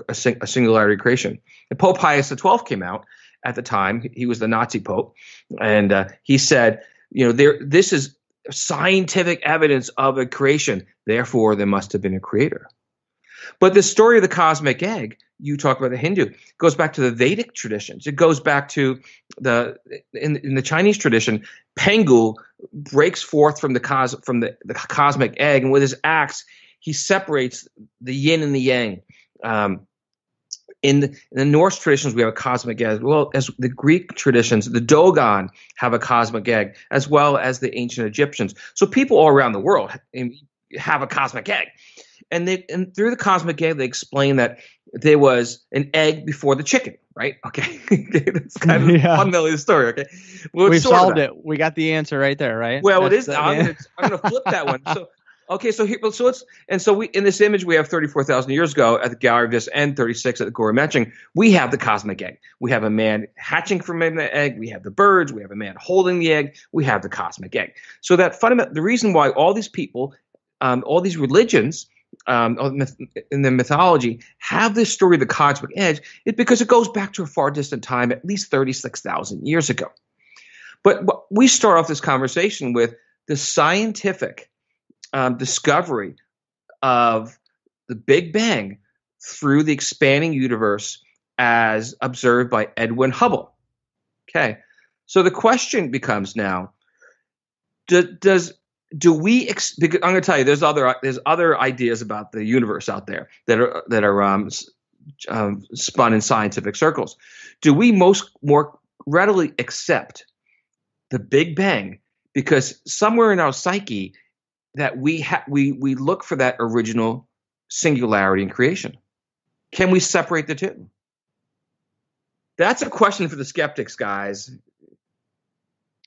a singularity creation. And Pope Pius XII came out at the time. He was the Nazi pope. And he said, this is scientific evidence of a creation, therefore there must have been a creator. But the story of the cosmic egg, you talk about the Hindu, goes back to the Vedic traditions. It goes back to in the Chinese tradition, Pengu breaks forth from the cosmic egg, and with his axe he separates the yin and the yang. In the Norse traditions, we have a cosmic egg, as well as the Greek traditions. The Dogon have a cosmic egg, as well as the ancient Egyptians. So people all around the world have a cosmic egg. And through the cosmic egg, they explain that there was an egg before the chicken, right? Okay. That's kind of a funny story, okay? Well, we solved it. We got the answer right there, right? Well, that's it is. I'm going to flip that one. So. Okay, in this image we have 34,000 years ago at the Gallery of This End, 36 at the Gorey Mensching, we have the cosmic egg. We have a man hatching from an egg. We have the birds. We have a man holding the egg. We have the cosmic egg. So the reason why all these people, all these religions, in the mythology have this story of the cosmic egg, is because it goes back to a far distant time, at least 36,000 years ago. But we start off this conversation with the scientific discovery of the Big Bang through the expanding universe as observed by Edwin Hubble. Okay, so the question becomes now: because I'm going to tell you, there's other ideas about the universe out there that are spun in scientific circles. Do we most more readily accept the Big Bang because somewhere in our psyche that we look for that original singularity in creation. Can we separate the two? That's a question for the skeptics, guys.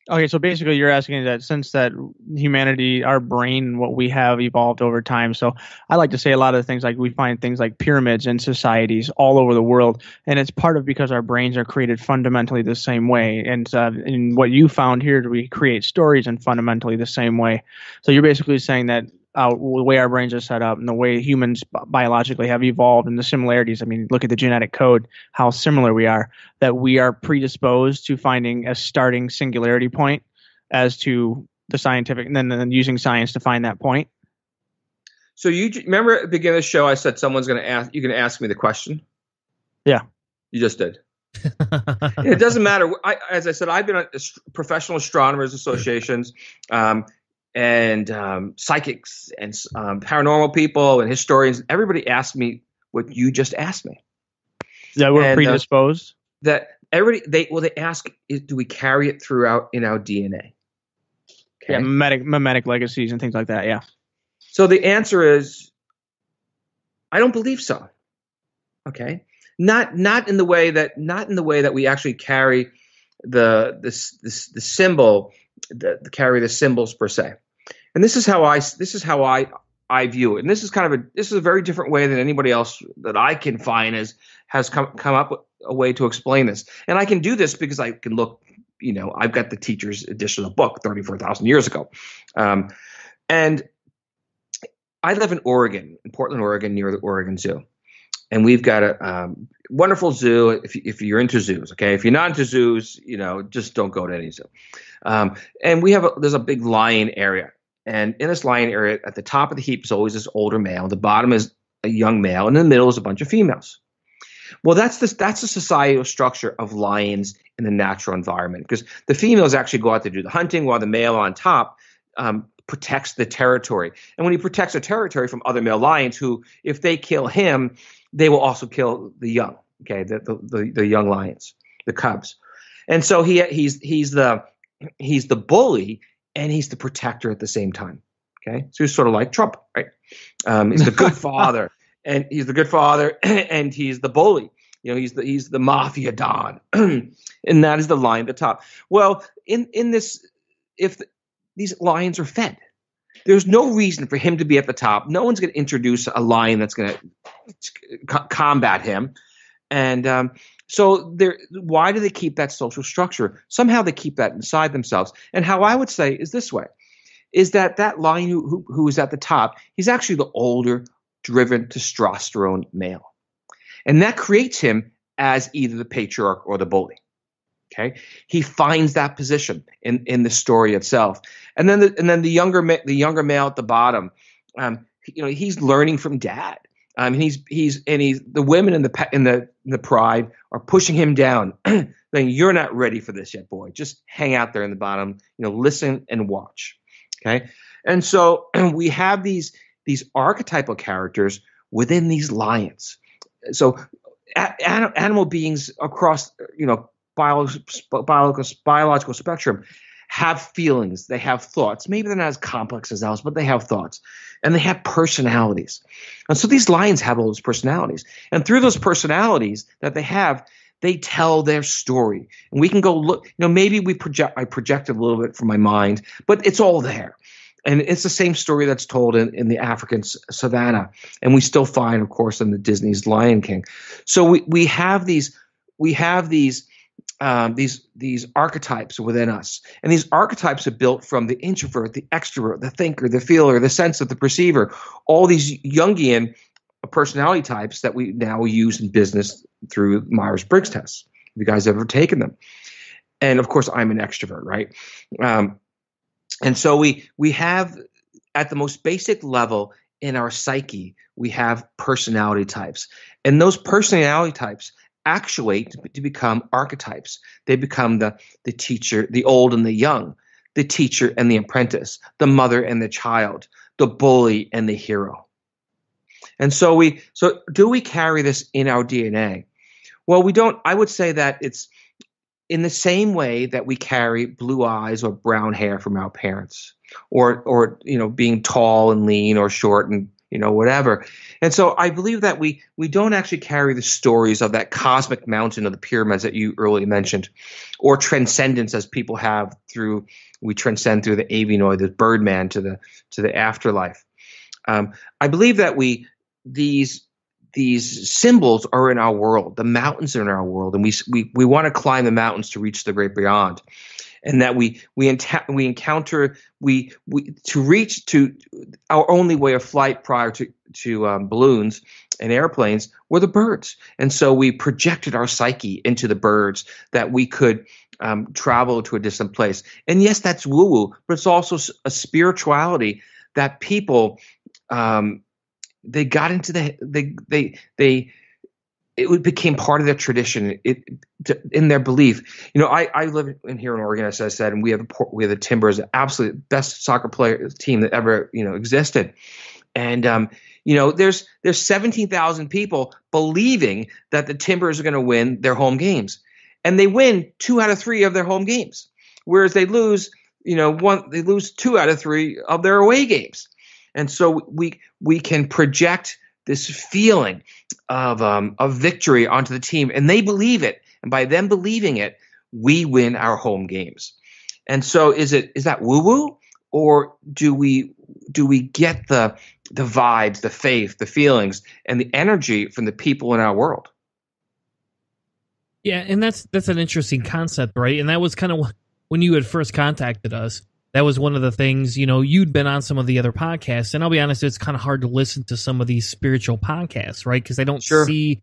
Okay, so basically you're asking that since that humanity, our brain, what we have evolved over time. So I like to say a lot of things like we find things like pyramids in societies all over the world. And it's part of because our brains are created fundamentally the same way. And in what you found here, we create stories in fundamentally the same way. So you're basically saying that the way our brains are set up and the way humans biologically have evolved and the similarities. I mean, look at the genetic code, how similar we are, that we are predisposed to finding a starting singularity point as to the scientific and then using science to find that point. So you remember at the beginning of the show, I said, someone's going to ask, you're going to ask me the question. Yeah, you just did. It doesn't matter. As I said, I've been on professional astronomers associations, and psychics and paranormal people and historians. Everybody asked me what you just asked me. That we're predisposed? That everybody, they ask, do we carry it throughout in our DNA? Okay. Yeah, mimetic legacies and things like that, yeah. So the answer is, I don't believe so. Okay? Not in the way that we actually carry the symbol, carry the symbols per se. And this is how I view it. And this is kind of a very different way than anybody else that I can find has come up with a way to explain this. And I can do this because I can look, you know, I've got the teacher's edition of the book 34,000 years ago. And I live in Oregon, in Portland, Oregon, near the Oregon Zoo. And we've got a wonderful zoo if you're into zoos, okay? If you're not into zoos, you know, just don't go to any zoo. And there's a big lion area. And in this lion area, at the top of the heap is always this older male. The bottom is a young male. And in the middle is a bunch of females. Well, that's the societal structure of lions in the natural environment because the females actually go out to do the hunting while the male on top protects the territory. And when he protects the territory from other male lions who, if they kill him, they will also kill the young, okay, the young lions, the cubs, and so he's the bully and he's the protector at the same time, okay. So he's sort of like Trump, right? He's the good father, and he's the good father, and he's the bully. You know, he's the mafia don, and that is the lion at the top. Well, in this, if these lions are fed, there's no reason for him to be at the top. No one's going to introduce a lion that's going to combat him. And so why do they keep that social structure? Somehow they keep that inside themselves. And how I would say is this way, is that lion who is at the top, he's actually the older, driven testosterone male. And that creates him as either the patriarch or the bully. Okay, he finds that position in the story itself, and then the younger male at the bottom, you know, he's learning from dad. He's the women in the pride are pushing him down, saying, "You're not ready for this yet, boy. Just hang out there in the bottom. You know, listen and watch." Okay, and so we have these archetypal characters within these lions. So animal beings across, you know, biological spectrum have feelings, they have thoughts. Maybe they're not as complex as ours, but they have thoughts and they have personalities. And so these lions have all those personalities. And through those personalities that they have, they tell their story. And we can go look, you know, maybe I projected a little bit from my mind, but it's all there. And it's the same story that's told in the African savannah. And we still find, of course, in the Disney's Lion King. So we have these archetypes within us, and these archetypes are built from the introvert, the extrovert, the thinker, the feeler, the sensitive, the perceiver, all these Jungian personality types that we now use in business through Myers-Briggs tests. If you guys have ever taken them. And of course I'm an extrovert, right? And so we have at the most basic level in our psyche, we have personality types, and those personality types actuate to become archetypes. They become the teacher, the old and the young, the teacher and the apprentice, the mother and the child, the bully and the hero. And so do we carry this in our DNA? Well, we don't. I would say that it's in the same way that we carry blue eyes or brown hair from our parents, or you know, being tall and lean or short and you know, whatever. And so I believe that we don't actually carry the stories of that cosmic mountain of the pyramids that you earlier mentioned, or transcendence as people have through, we transcend through the avian or the birdman to the afterlife. I believe that these symbols are in our world, the mountains are in our world, and we want to climb the mountains to reach the great beyond. And that we encounter to reach to our only way of flight prior to balloons and airplanes were the birds, and so we projected our psyche into the birds that we could travel to a distant place. And yes, that's woo-woo, but it's also a spirituality that people they got into they. It became part of their tradition, in their belief. You know, I live in here in Oregon, as I said, and we have the Timbers, absolute best soccer player team that ever existed. And you know, there's 17,000 people believing that the Timbers are going to win their home games, and they win 2 out of 3 of their home games, whereas they lose they lose 2 out of 3 of their away games. And so we can project this feeling of victory onto the team, and they believe it. And by them believing it, we win our home games. And so is that woo-woo, or do we get the vibes, the faith, the feelings, and the energy from the people in our world? Yeah, and that's an interesting concept, right? And that was kind of when you had first contacted us. That was one of the things, you'd been on some of the other podcasts, and I'll be honest, it's kind of hard to listen to some of these spiritual podcasts, right? Because I don't see,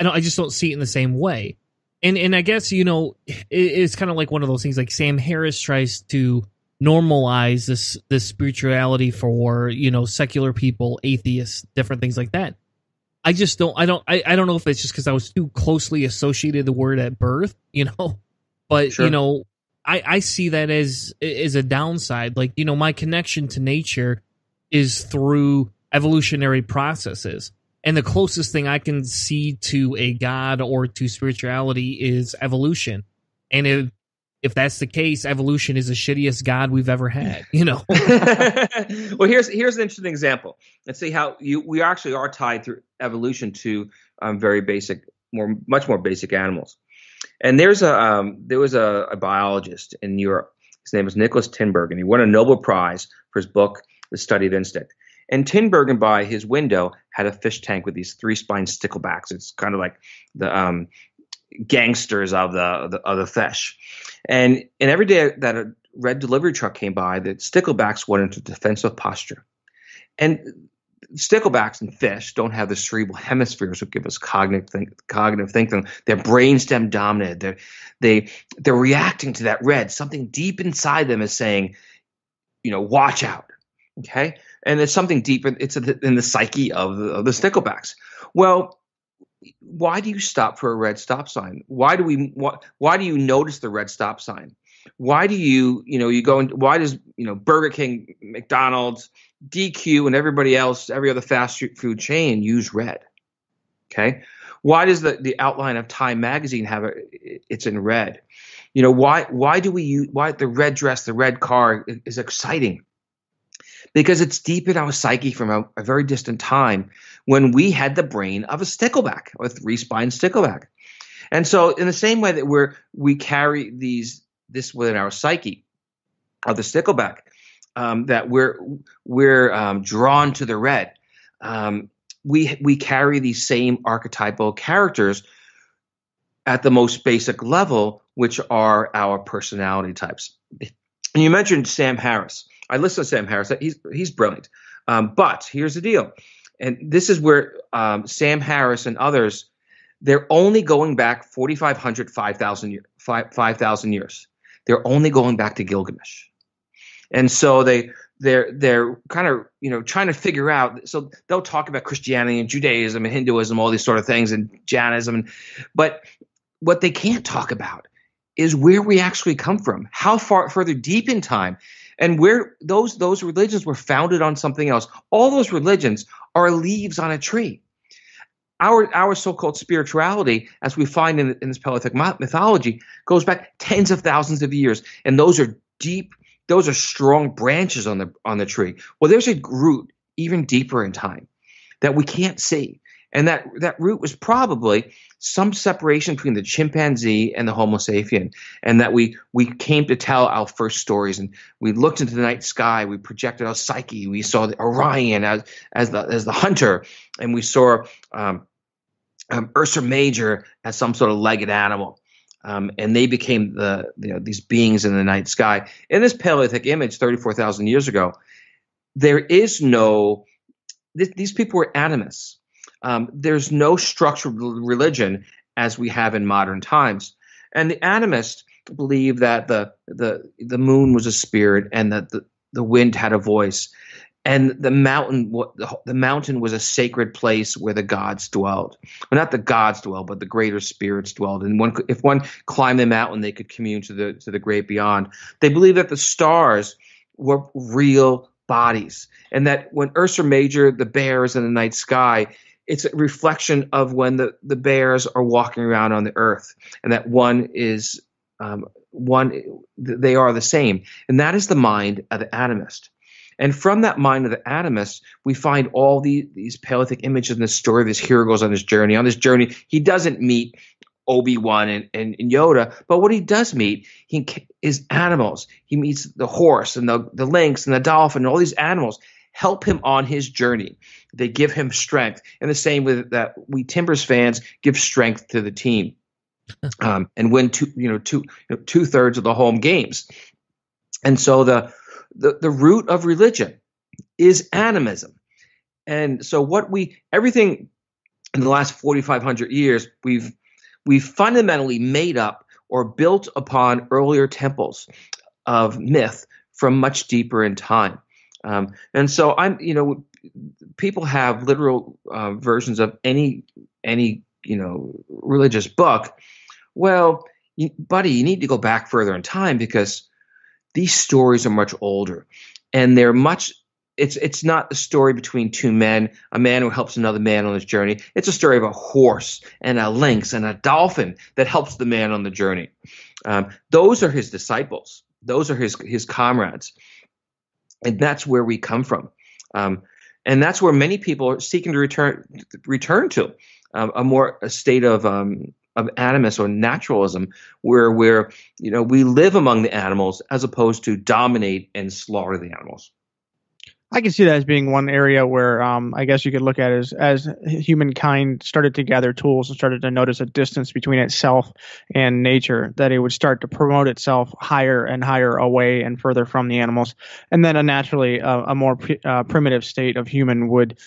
I just don't see it in the same way. And I guess, it's kind of like one of those things, like Sam Harris tries to normalize this spirituality for, secular people, atheists, different things like that. I just don't, I don't know if it's just because I was too closely associated the word at birth, but, I see that as a downside. Like, my connection to nature is through evolutionary processes. And the closest thing I can see to a god or to spirituality is evolution. And if that's the case, evolution is the shittiest god we've ever had, Well, here's an interesting example. Let's see how we actually are tied through evolution to very basic, much more basic animals. And there was a biologist in Europe. His name was Nicholas Tinbergen, and he won a Nobel Prize for his book, The Study of Instinct. And Tinbergen, by his window, had a fish tank with these three-spined sticklebacks. It's kind of like the gangsters of the fish. And every day that a red delivery truck came by, the sticklebacks went into defensive posture. And sticklebacks and fish don't have the cerebral hemispheres that give us cognitive thinking. Their brainstem dominated. They're reacting to that red. Something deep inside them is saying, watch out. Okay, and there's something deeper. It's in the psyche of the sticklebacks. Well, why do you stop for a red stop sign? Why do you notice the red stop sign? Why do you go and why does Burger King, McDonald's, DQ, and everybody else, every other fast food chain use red? Okay, why does the outline of Time magazine have it's in red? Why do we use the red dress, the red car is exciting? Because it's deep in our psyche from a very distant time when we had the brain of a stickleback, a three-spined stickleback. And so, in the same way that we carry this within our psyche of the stickleback, that we're drawn to the red. We carry these same archetypal characters at the most basic level, which are our personality types. And you mentioned Sam Harris. I listen to Sam Harris. He's brilliant. But here's the deal, and this is where Sam Harris and others, they're only going back 4,500, 5,000 years. They're only going back to Gilgamesh. And so they're kind of trying to figure out. So they'll talk about Christianity and Judaism and Hinduism, all these sort of things, and Jainism. But what they can't talk about is where we actually come from, how far further deep in time, and where those religions were founded on something else. All those religions are leaves on a tree. our so-called spirituality, as we find in this Paleolithic mythology, goes back tens of thousands of years, and those are deep, those are strong branches on the tree. Well, there's a root even deeper in time that we can't see, and that root was probably some separation between the chimpanzee and the Homo sapien, and that we came to tell our first stories, and we looked into the night sky, we projected our psyche, we saw Orion as the hunter, and we saw Ursa Major as some sort of legged animal, and they became these beings in the night sky. In this Paleolithic image, 34,000 years ago, there is no these people were animists. There's no structured religion as we have in modern times, and the animists believe that the moon was a spirit, and that the wind had a voice, and the mountain was a sacred place where the gods dwelled. Well, not the gods dwelled, but the greater spirits dwelled. And if one climbed the mountain, they could commune to the great beyond. They believe that the stars were real bodies, and that when Ursa Major, the bear, is in the night sky, it's a reflection of when the bears are walking around on the earth, and that one is they are the same. And that is the mind of the animist. And from that mind of the animist, we find all these Paleolithic images in the story. This hero goes on this journey. On this journey, he doesn't meet Obi-Wan and Yoda, but what he does meet is animals. He meets the horse and the lynx and the dolphin, and all these animals help him on his journey. They give him strength, and the same with that we Timbers fans give strength to the team, and win two thirds of the home games. And so the root of religion is animism, and so everything in the last 4,500 years we've fundamentally made up or built upon earlier temples of myth from much deeper in time. And so people have literal versions of any religious book. Well, buddy, you need to go back further in time, because these stories are much older, and they're much. It's not a story between two men, a man who helps another man on his journey. It's a story of a horse and a lynx and a dolphin that helps the man on the journey. Those are his disciples. Those are his comrades. And that's where we come from, and that's where many people are seeking to return to a state of animus or naturalism, where we live among the animals as opposed to dominate and slaughter the animals. I can see that as being one area where I guess you could look at it as humankind started to gather tools and started to notice a distance between itself and nature, that it would start to promote itself higher and higher away and further from the animals. And then a more primitive state of human would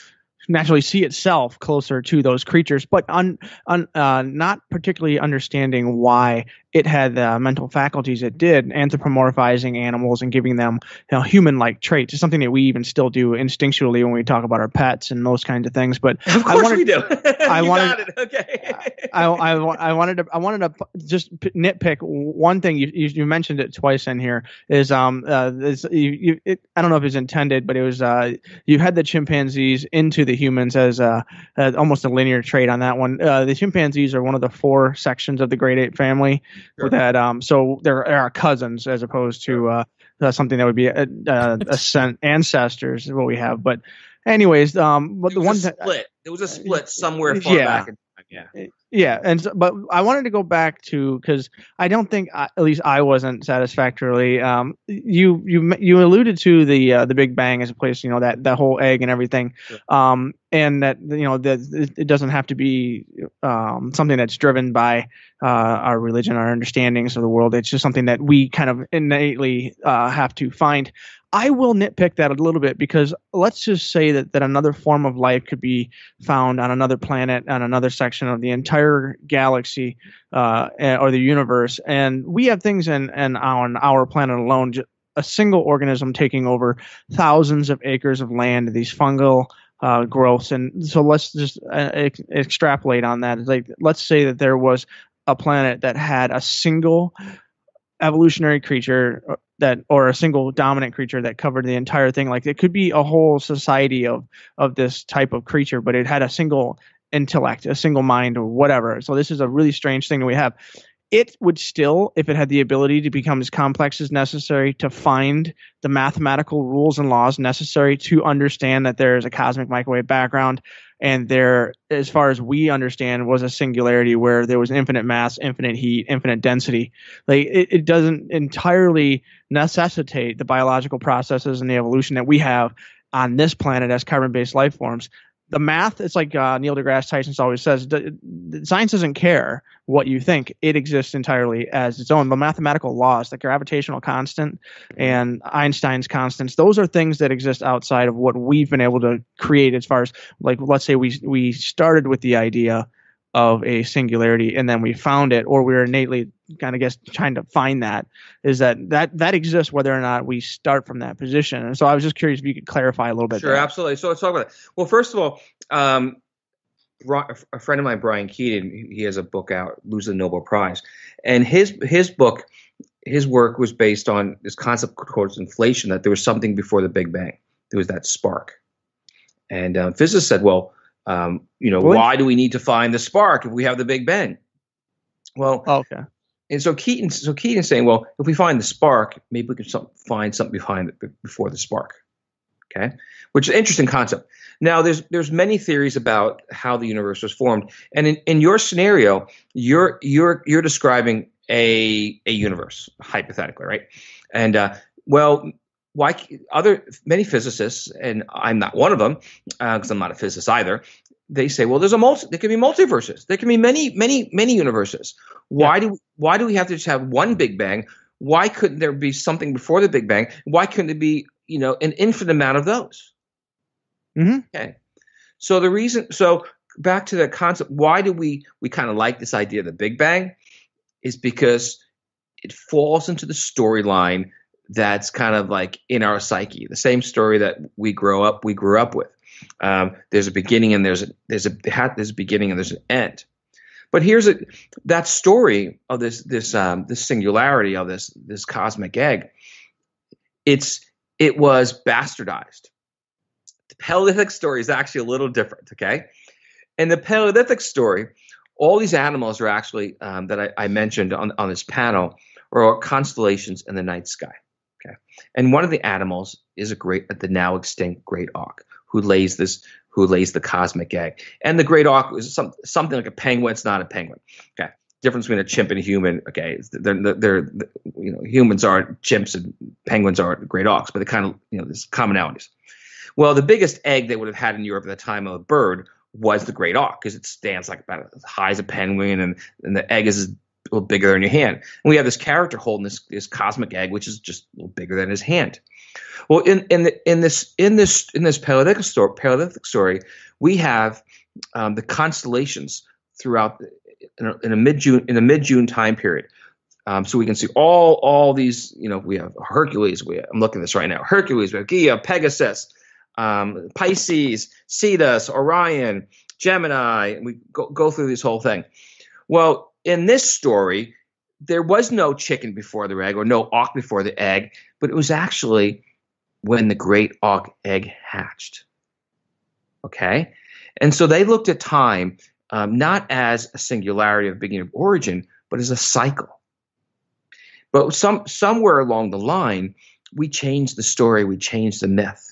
naturally see itself closer to those creatures, but not particularly understanding why it had the mental faculties it did, anthropomorphizing animals and giving them human-like traits. It's something that we even still do instinctually when we talk about our pets and those kinds of things. But of course we do. I wanted to just nitpick one thing. You mentioned it twice in here. I don't know if it's intended, but it was you had the chimpanzees into the humans as almost a linear trait on that one. The chimpanzees are one of the four sections of the great ape family. Sure. That so there are cousins as opposed to something that would be ancestors is what we have. But anyways, but the one split, there was a split somewhere far back in time. Yeah, but I wanted to go back to, because I don't think, at least I wasn't satisfactorily. You alluded to the Big Bang as a place, that whole egg and everything, sure. And that that it doesn't have to be something that's driven by our religion, our understandings of the world. It's just something that we kind of innately have to find. I will nitpick that a little bit, because let's just say that another form of life could be found on another planet, on another section of the entire galaxy or the universe. And we have things on our planet alone, a single organism taking over thousands of acres of land, these fungal growths. And so let's just extrapolate on that. Like, let's say that there was a planet that had a single evolutionary creature or a single dominant creature that covered the entire thing. Like, it could be a whole society of this type of creature, but it had a single intellect, a single mind or whatever. So this is a really strange thing that we have. It would still, if it had the ability to become as complex as necessary, to find the mathematical rules and laws necessary to understand that there is a cosmic microwave background. And there, as far as we understand, was a singularity where there was infinite mass, infinite heat, infinite density. Like it doesn't entirely necessitate the biological processes and the evolution that we have on this planet as carbon-based life forms. The math, it's like Neil deGrasse Tyson always says, science doesn't care what you think. It exists entirely as its own. The mathematical laws, the gravitational constant and Einstein's constants, those are things that exist outside of what we've been able to create as far as, like, let's say we started with the idea of a singularity and then we found it, or we're innately kind of trying to find that, is that exists whether or not we start from that position. And so I was just curious if you could clarify a little bit. Sure, there. Absolutely. So let's talk about that. Well, first of all, a friend of mine, Brian Keaton, he has a book out, Lose the Nobel Prize. And his book, his work was based on this concept called inflation, that there was something before the Big Bang. There was that spark. And physicists said, well, why do we need to find the spark if we have the Big Bang? Well, okay. And so Keaton's saying, well, if we find the spark, maybe we can find something behind it before the spark. Okay, which is an interesting concept. Now, there's many theories about how the universe was formed, and in your scenario, you're describing a universe hypothetically, right? And many physicists, and I'm not one of them because I'm not a physicist either. They say, well, there can be multiverses. There can be many universes. Why do we have to just have one Big Bang? Why couldn't there be something before the Big Bang? Why couldn't there be an infinite amount of those? Mm-hmm. Okay. So the reason. So back to the concept. Why do we kind of like this idea of the Big Bang? Is because it falls into the storyline that's kind of like in our psyche, the same story that we grew up with. There's a beginning and there's a beginning and there's an end. But here's that story of this singularity of this cosmic egg. It was bastardized. The Paleolithic story is actually a little different, okay? In the Paleolithic story, all these animals are actually that I mentioned on this panel are constellations in the night sky. Okay. And one of the animals is the now extinct great auk, who lays the cosmic egg. And the great auk is something like a penguin. It's not a penguin. Okay. Difference between a chimp and a human. Okay. They're humans aren't chimps and penguins aren't great auks, but they kind of, there's commonalities. Well, the biggest egg they would have had in Europe at the time of a bird was the great auk, because it stands like about as high as a penguin, and the egg is a little bigger than your hand. And we have this character holding this cosmic egg, which is just a little bigger than his hand. Well, in this Paleolithic story, we have the constellations throughout in a mid-June time period. So we can see all these. We have Hercules. I'm looking at this right now. Hercules, we have Gaia, Pegasus, Pisces, Cetus, Orion, Gemini. And we go through this whole thing. Well, in this story, there was no chicken before the egg or no auk before the egg, but it was actually when the great auk egg hatched. Okay? And so they looked at time not as a singularity of beginning of origin, but as a cycle. But somewhere along the line, we changed the story, we changed the myth.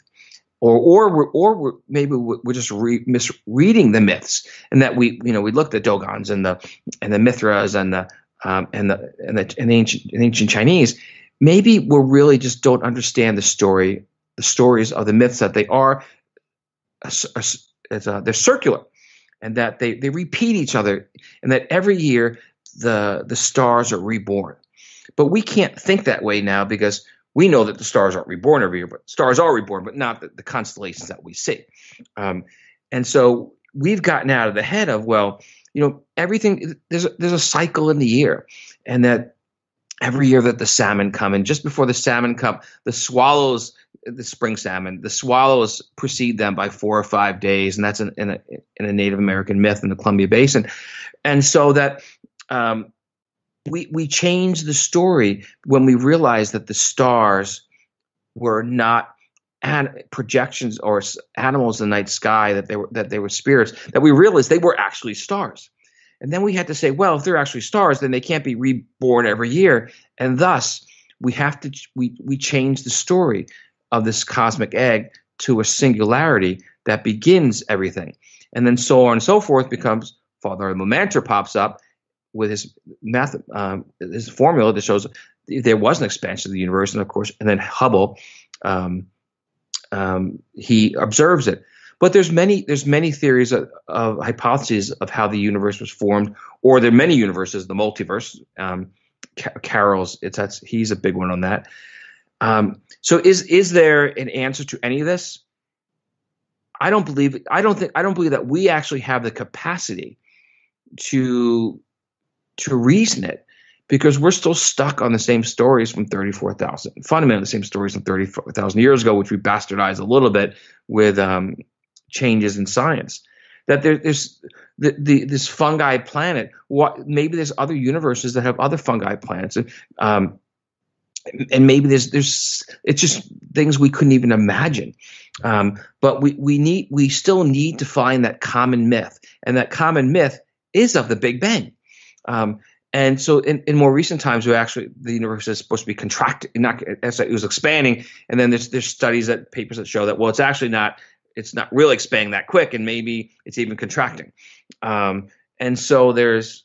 Or maybe we're just misreading the myths, and that we looked at the Dogons and the Mithras and the ancient Chinese. Maybe we really just don't understand the stories of the myths, that they are they're circular, and that they repeat each other, and that every year the stars are reborn. But we can't think that way now, because we know that the stars aren't reborn every year, but stars are reborn, but not the constellations that we see. And so we've gotten out of the head of, everything, there's a cycle in the year, and that every year that the salmon come, and just before the salmon come, the swallows, the spring salmon, the swallows precede them by 4 or 5 days, and that's in a Native American myth in the Columbia Basin. And so that we changed the story when we realized that the stars were not projections or animals in the night sky, that they were spirits, that we realized they were actually stars. And then we had to say, well, if they're actually stars, then they can't be reborn every year. And thus, we change the story of this cosmic egg to a singularity that begins everything. And then so on and so forth becomes Father Momantur pops up with his formula that shows there was an expansion of the universe, and of course, and then Hubble, he observes it. But there's many theories of hypotheses of how the universe was formed, or there are many universes, the multiverse. Carroll's, he's a big one on that. So is there an answer to any of this? I don't believe that we actually have the capacity to reason it, because we're still stuck on the same stories from 34,000, fundamentally the same stories from 34,000 years ago, which we bastardized a little bit with changes in science. That there's this fungi planet. Maybe there's other universes that have other fungi planets, and maybe there's it's just things we couldn't even imagine. But we still need to find that common myth, and that common myth is of the Big Bang. And so in more recent times, the universe is supposed to be contracted, it was expanding, and then there's studies papers that show that, well, it's actually not. It's not really expanding that quick, and maybe it's even contracting. And so there's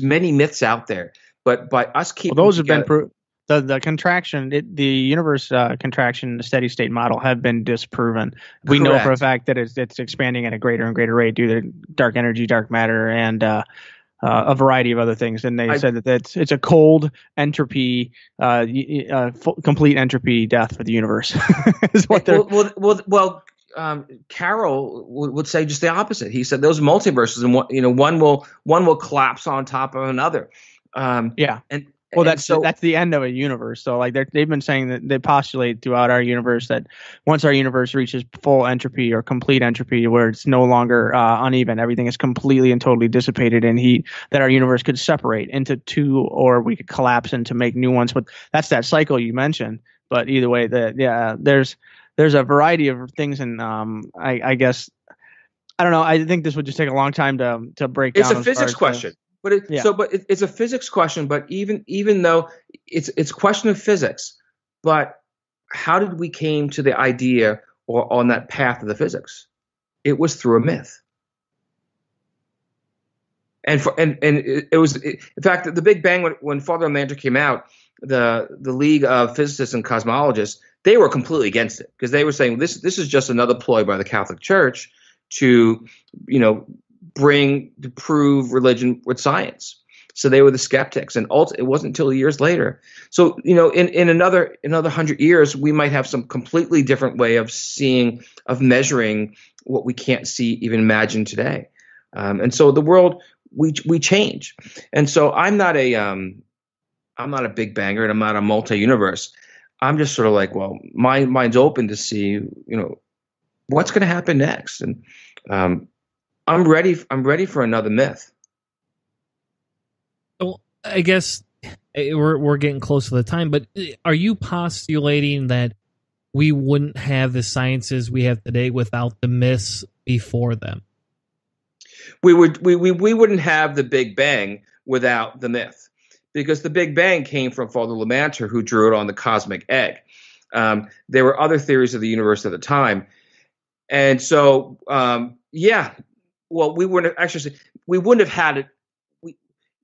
many myths out there, but by us keeping the contraction, the universe contraction, the steady state model have been disproven. We know for a fact that it's expanding at a greater and greater rate due to dark energy, dark matter, and a variety of other things. And they said that it's a cold entropy, complete entropy death for the universe. Is what they're well. Carroll would say just the opposite. He said those multiverses, and one will collapse on top of another. That's the end of a universe. So like they've been saying that they postulate throughout our universe that once our universe reaches full entropy or complete entropy, where it's no longer uneven, everything is completely and totally dissipated in heat, that our universe could separate into two, or we could collapse and to make new ones. But that's that cycle you mentioned. But either way, there's a variety of things, and I guess I don't know. I think this would just take a long time to break down. It's a physics question, it's a physics question. But even though it's a question of physics, but how did we came to the idea or on that path of the physics? It was through a myth, and in fact the Big Bang when Father Momantur came out, the League of Physicists and Cosmologists. They were completely against it, because they were saying this is just another ploy by the Catholic Church to prove religion with science. So they were the skeptics, and it wasn't until years later. So in another 100 years, we might have some completely different way of seeing, of measuring what we can't see, even imagine today. And so the world we change. And so I'm not a big banger, and I'm not a multi-universe. I'm just sort of like, well, my mind's open to see, what's going to happen next, and I'm ready. I'm ready for another myth. Well, I guess we're getting close to the time, but are you postulating that we wouldn't have the sciences we have today without the myths before them? We wouldn't have the Big Bang without the myth. Because the Big Bang came from Father Momantur, who drew it on the cosmic egg. There were other theories of the universe at the time, and so we wouldn't have, we wouldn't have had it.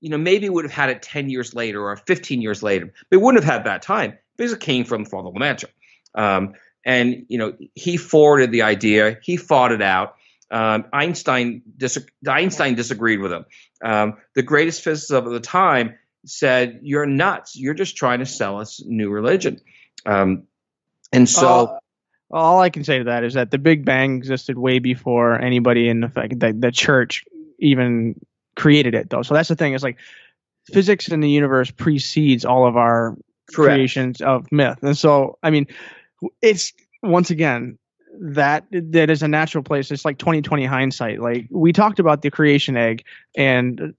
Maybe would have had it 10 years later or 15 years later. But we wouldn't have had that time because it came from Father Momantur, and he forwarded the idea. He fought it out. Einstein disagreed with him. The greatest physicist of the time said, "You're nuts. You're just trying to sell us new religion." And so all I can say to that is that the Big Bang existed way before anybody in the church even created it, though. So that's the thing. It's like physics in the universe precedes all of our creations of myth. And so, I mean, it's once again, that is a natural place. It's like 20/20 hindsight. Like we talked about the creation egg and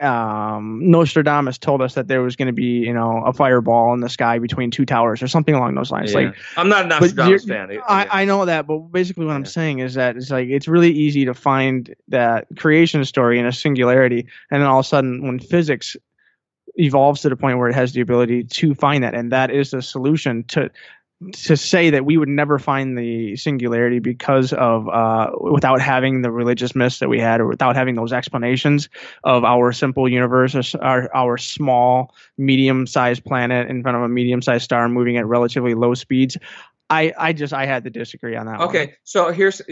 Nostradamus told us that there was going to be, you know, a fireball in the sky between two towers or something along those lines. Yeah. Like, I'm not a Nostradamus fan. I know that, but basically what I'm saying is that it's like, it's really easy to find that creation story in a singularity. And then all of a sudden when physics evolves to the point where it has the ability to find that, and that is the solution to say that we would never find the singularity because of without having the religious myths that we had, or without having those explanations of our simple universe, our small medium-sized planet in front of a medium-sized star moving at relatively low speeds. I had to disagree on that one. Okay, so here's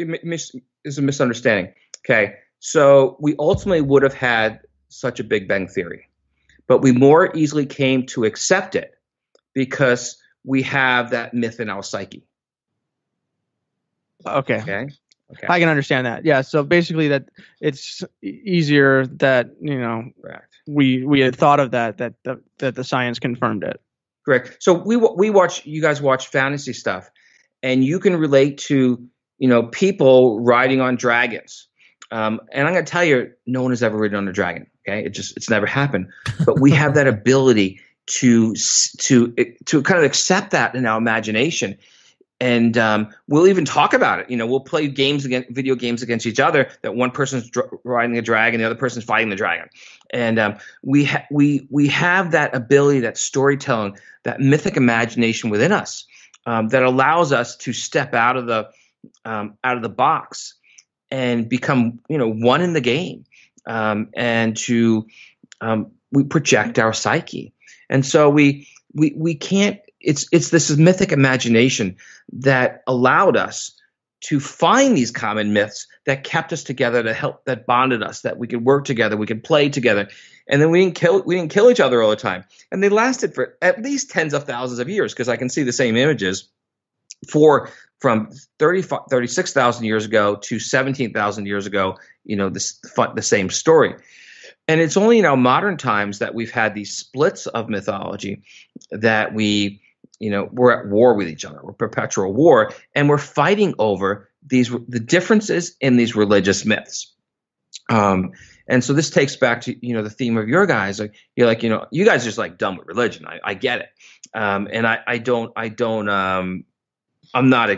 is a misunderstanding. Okay, so we ultimately would have had such a Big Bang theory, but we more easily came to accept it because we have that myth in our psyche. Okay. Okay. I can understand that. Yeah. So basically that it's easier that, you know, we had thought of that the science confirmed it. Correct. So we watch, you guys watch fantasy stuff, and you can relate to, you know, people riding on dragons. And I'm going to tell you, no one has ever ridden on a dragon. Okay. It's never happened, but we have that ability to kind of accept that in our imagination, and we'll even talk about it. You know, we'll play video games against each other. That one person's riding a dragon, the other person's fighting the dragon, and we have that ability, that storytelling, that mythic imagination within us that allows us to step out of the box and become, you know, one in the game, and to we project our psyche. And so we can't, it's this mythic imagination that allowed us to find these common myths that kept us together, that bonded us, that we could work together, we could play together. And then we didn't kill each other all the time. And they lasted for at least tens of thousands of years, because I can see the same images from 36,000 years ago to 17,000 years ago, you know, the same story. And it's only in our modern times that we've had these splits of mythology, that we, you know, we're at war with each other. We're perpetual war, and we're fighting over the differences in these religious myths. And so this takes back to, you know, the theme of your guys. Like, you're like, you know, you guys are just like done with religion. I get it, and I'm not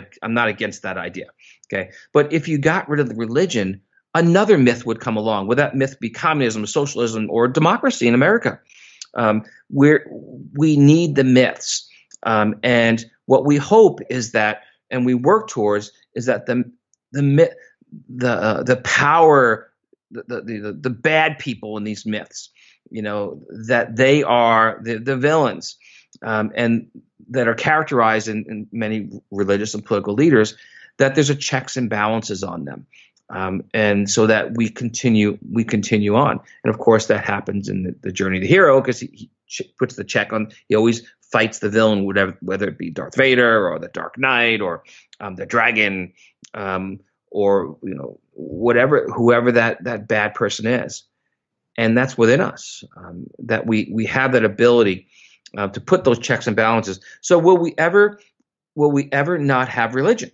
against that idea. Okay, but if you got rid of the religion, another myth would come along. Would that myth be communism, socialism, or democracy in America? We need the myths. And what we hope is that, and we work towards, is that the power, the bad people in these myths, you know, that they are the villains, and that are characterized in many religious and political leaders, that there's a checks and balances on them. And so that we continue on. And of course that happens in the journey of the hero, because he puts the check on, he always fights the villain, whether it be Darth Vader or the Dark Knight or the dragon, or, you know, whoever that bad person is. And that's within us, that we have that ability to put those checks and balances. So will we ever not have religion?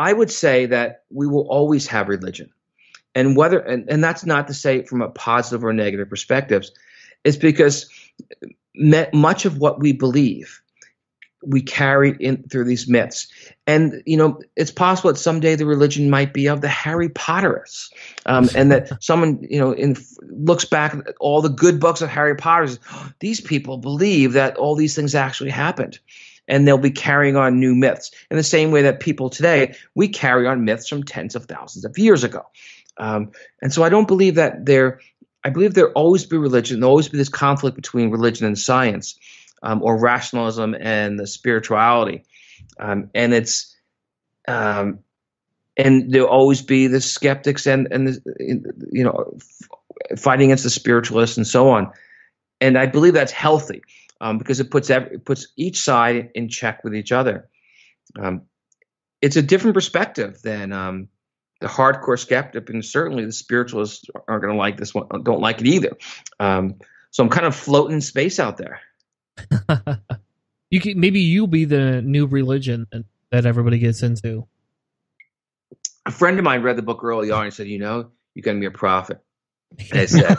I would say that we will always have religion, and whether, and that's not to say from a positive or negative perspectives. It's because much of what we believe, we carry in through these myths. And, you know, it's possible that someday the religion might be of the Harry Potterists, and that someone, you know, looks back at all the good books of Harry Potter. Oh, these people believe that all these things actually happened. And they'll be carrying on new myths in the same way that people today, we carry on myths from tens of thousands of years ago. And so I don't believe that I believe there'll always be religion. There'll always be this conflict between religion and science, or rationalism and the spirituality. And there'll always be the skeptics and the, you know, fighting against the spiritualists and so on. And I believe that's healthy. Because it puts each side in check with each other. It's a different perspective than the hardcore skeptic, and certainly the spiritualists aren't going to like this one. Don't like it either. So I'm kind of floating in space out there. Maybe you'll be the new religion that everybody gets into. A friend of mine read the book early on and said, "You know, you're going to be a prophet." They said,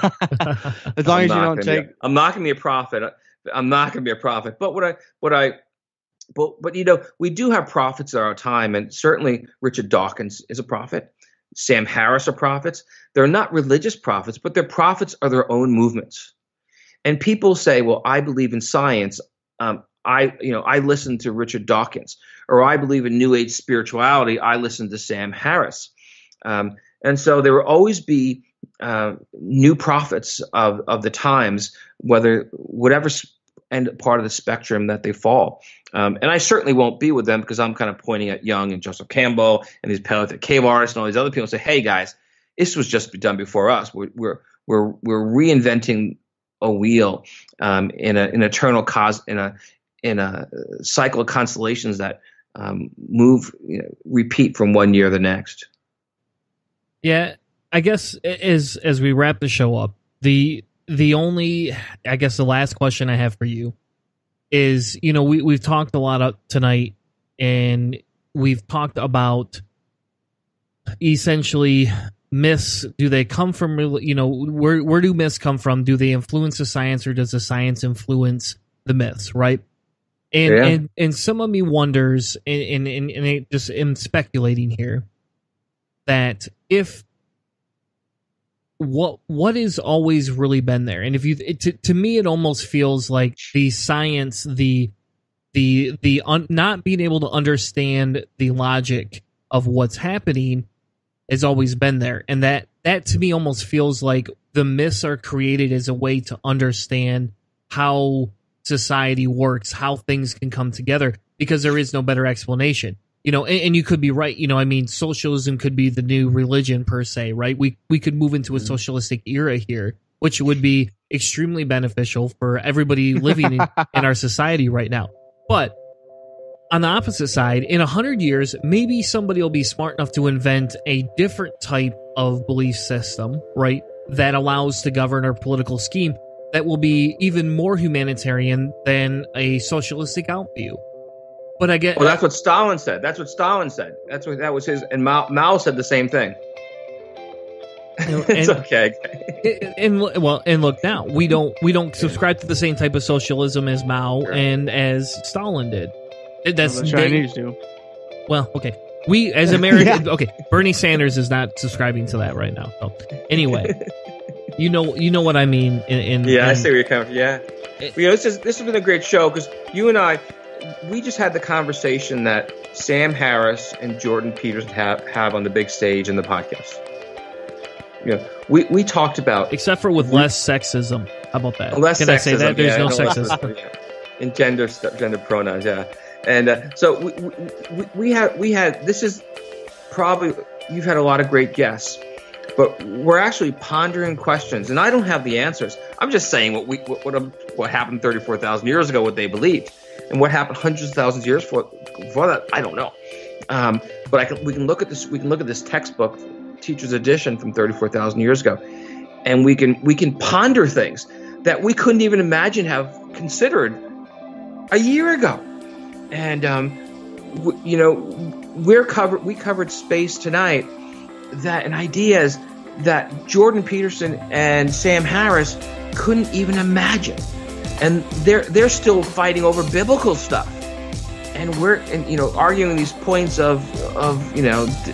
as long as you don't take, I'm not going to be a prophet. I'm not going to be a prophet. But you know, we do have prophets in our time, and certainly Richard Dawkins is a prophet. Sam Harris are prophets. They're not religious prophets, but their prophets are their own movements. And people say, well, I believe in science. I listen to Richard Dawkins, or I believe in New Age spirituality. I listen to Sam Harris. And so there will always be new prophets of the times, whatever and part of the spectrum that they fall. And I certainly won't be with them, because I'm kind of pointing at Jung and Joseph Campbell and these Paleolithic cave artists and all these other people and say, hey guys, this was just done before us. We're reinventing a wheel in a cycle of constellations that repeat from one year to the next. Yeah, I guess as we wrap the show up, the last question I have for you is, you know, we've talked a lot tonight, and we've talked about essentially myths. Do they come from, you know, where do myths come from? Do they influence the science, or does the science influence the myths? Right. And some of me wonders, and I just am speculating here, that if what has always really been there, and if you to me it almost feels like the science, not being able to understand the logic of what's happening has always been there, and that to me almost feels like the myths are created as a way to understand how society works, how things can come together, because there is no better explanation. You know, and you could be right. You know, I mean, socialism could be the new religion per se, right? We could move into a socialistic era here, which would be extremely beneficial for everybody living in our society right now. But on the opposite side, in 100 years, maybe somebody will be smart enough to invent a different type of belief system, right? That allows to govern our political scheme that will be even more humanitarian than a socialistic outview. But I get. Well, that's what Stalin said. That's what that was his. And Mao said the same thing. It's okay. And look, now we don't subscribe to the same type of socialism as Mao and as Stalin did. That's the Chinese do. Well, okay. We as Americans, yeah. Okay. Bernie Sanders is not subscribing to that right now. So, anyway, you know what I mean. I see where you're coming from. Yeah. You know, this has been a great show, because you and I. We just had the conversation that Sam Harris and Jordan Peterson have on the big stage in the podcast. You know, we talked about, except for with less sexism. How about that? Less Can sexism, I say that? There's no sexism. In gender pronouns, yeah. And so we had this is probably, you've had a lot of great guests, but we're actually pondering questions, and I don't have the answers. I'm just saying what happened 34,000 years ago, what they believed. And what happened hundreds of thousands of years before that, I don't know. But we can look at this. We can look at this textbook, Teacher's Edition, from 34,000 years ago, and we can ponder things that we couldn't even imagine have considered a year ago. And you know, we covered space tonight, that and ideas that Jordan Peterson and Sam Harris couldn't even imagine. And they're still fighting over biblical stuff, and we're arguing these points of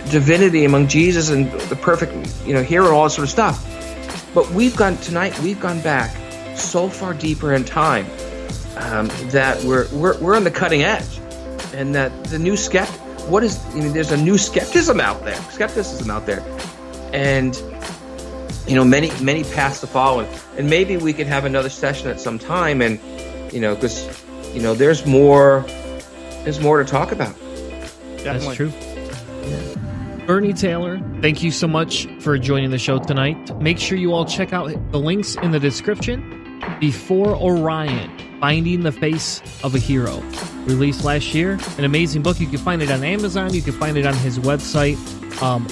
divinity among Jesus and the perfect hero, all that sort of stuff. But we've gone back so far deeper in time that we're on the cutting edge, and that the new skeptic, there's a new skepticism out there, and. You know, many paths to follow, and maybe we could have another session at some time, and because there's more to talk about. Definitely. That's true. Yeah. Bernie Taylor, thank you so much for joining the show tonight. Make sure you all check out the links in the description. Before Orion: Finding the Face of a Hero, released last year, an amazing book. You can find it on Amazon. You can find it on his website.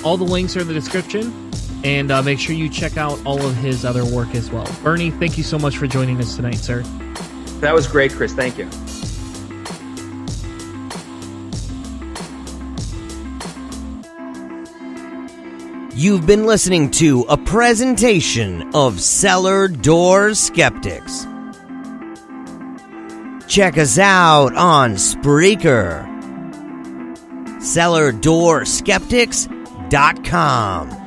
All the links are in the description. And make sure you check out all of his other work as well. Bernie, thank you so much for joining us tonight, sir. That was great, Chris. Thank you. You've been listening to a presentation of Cellar Door Skeptics. Check us out on Spreaker, CellarDoorSkeptics.com.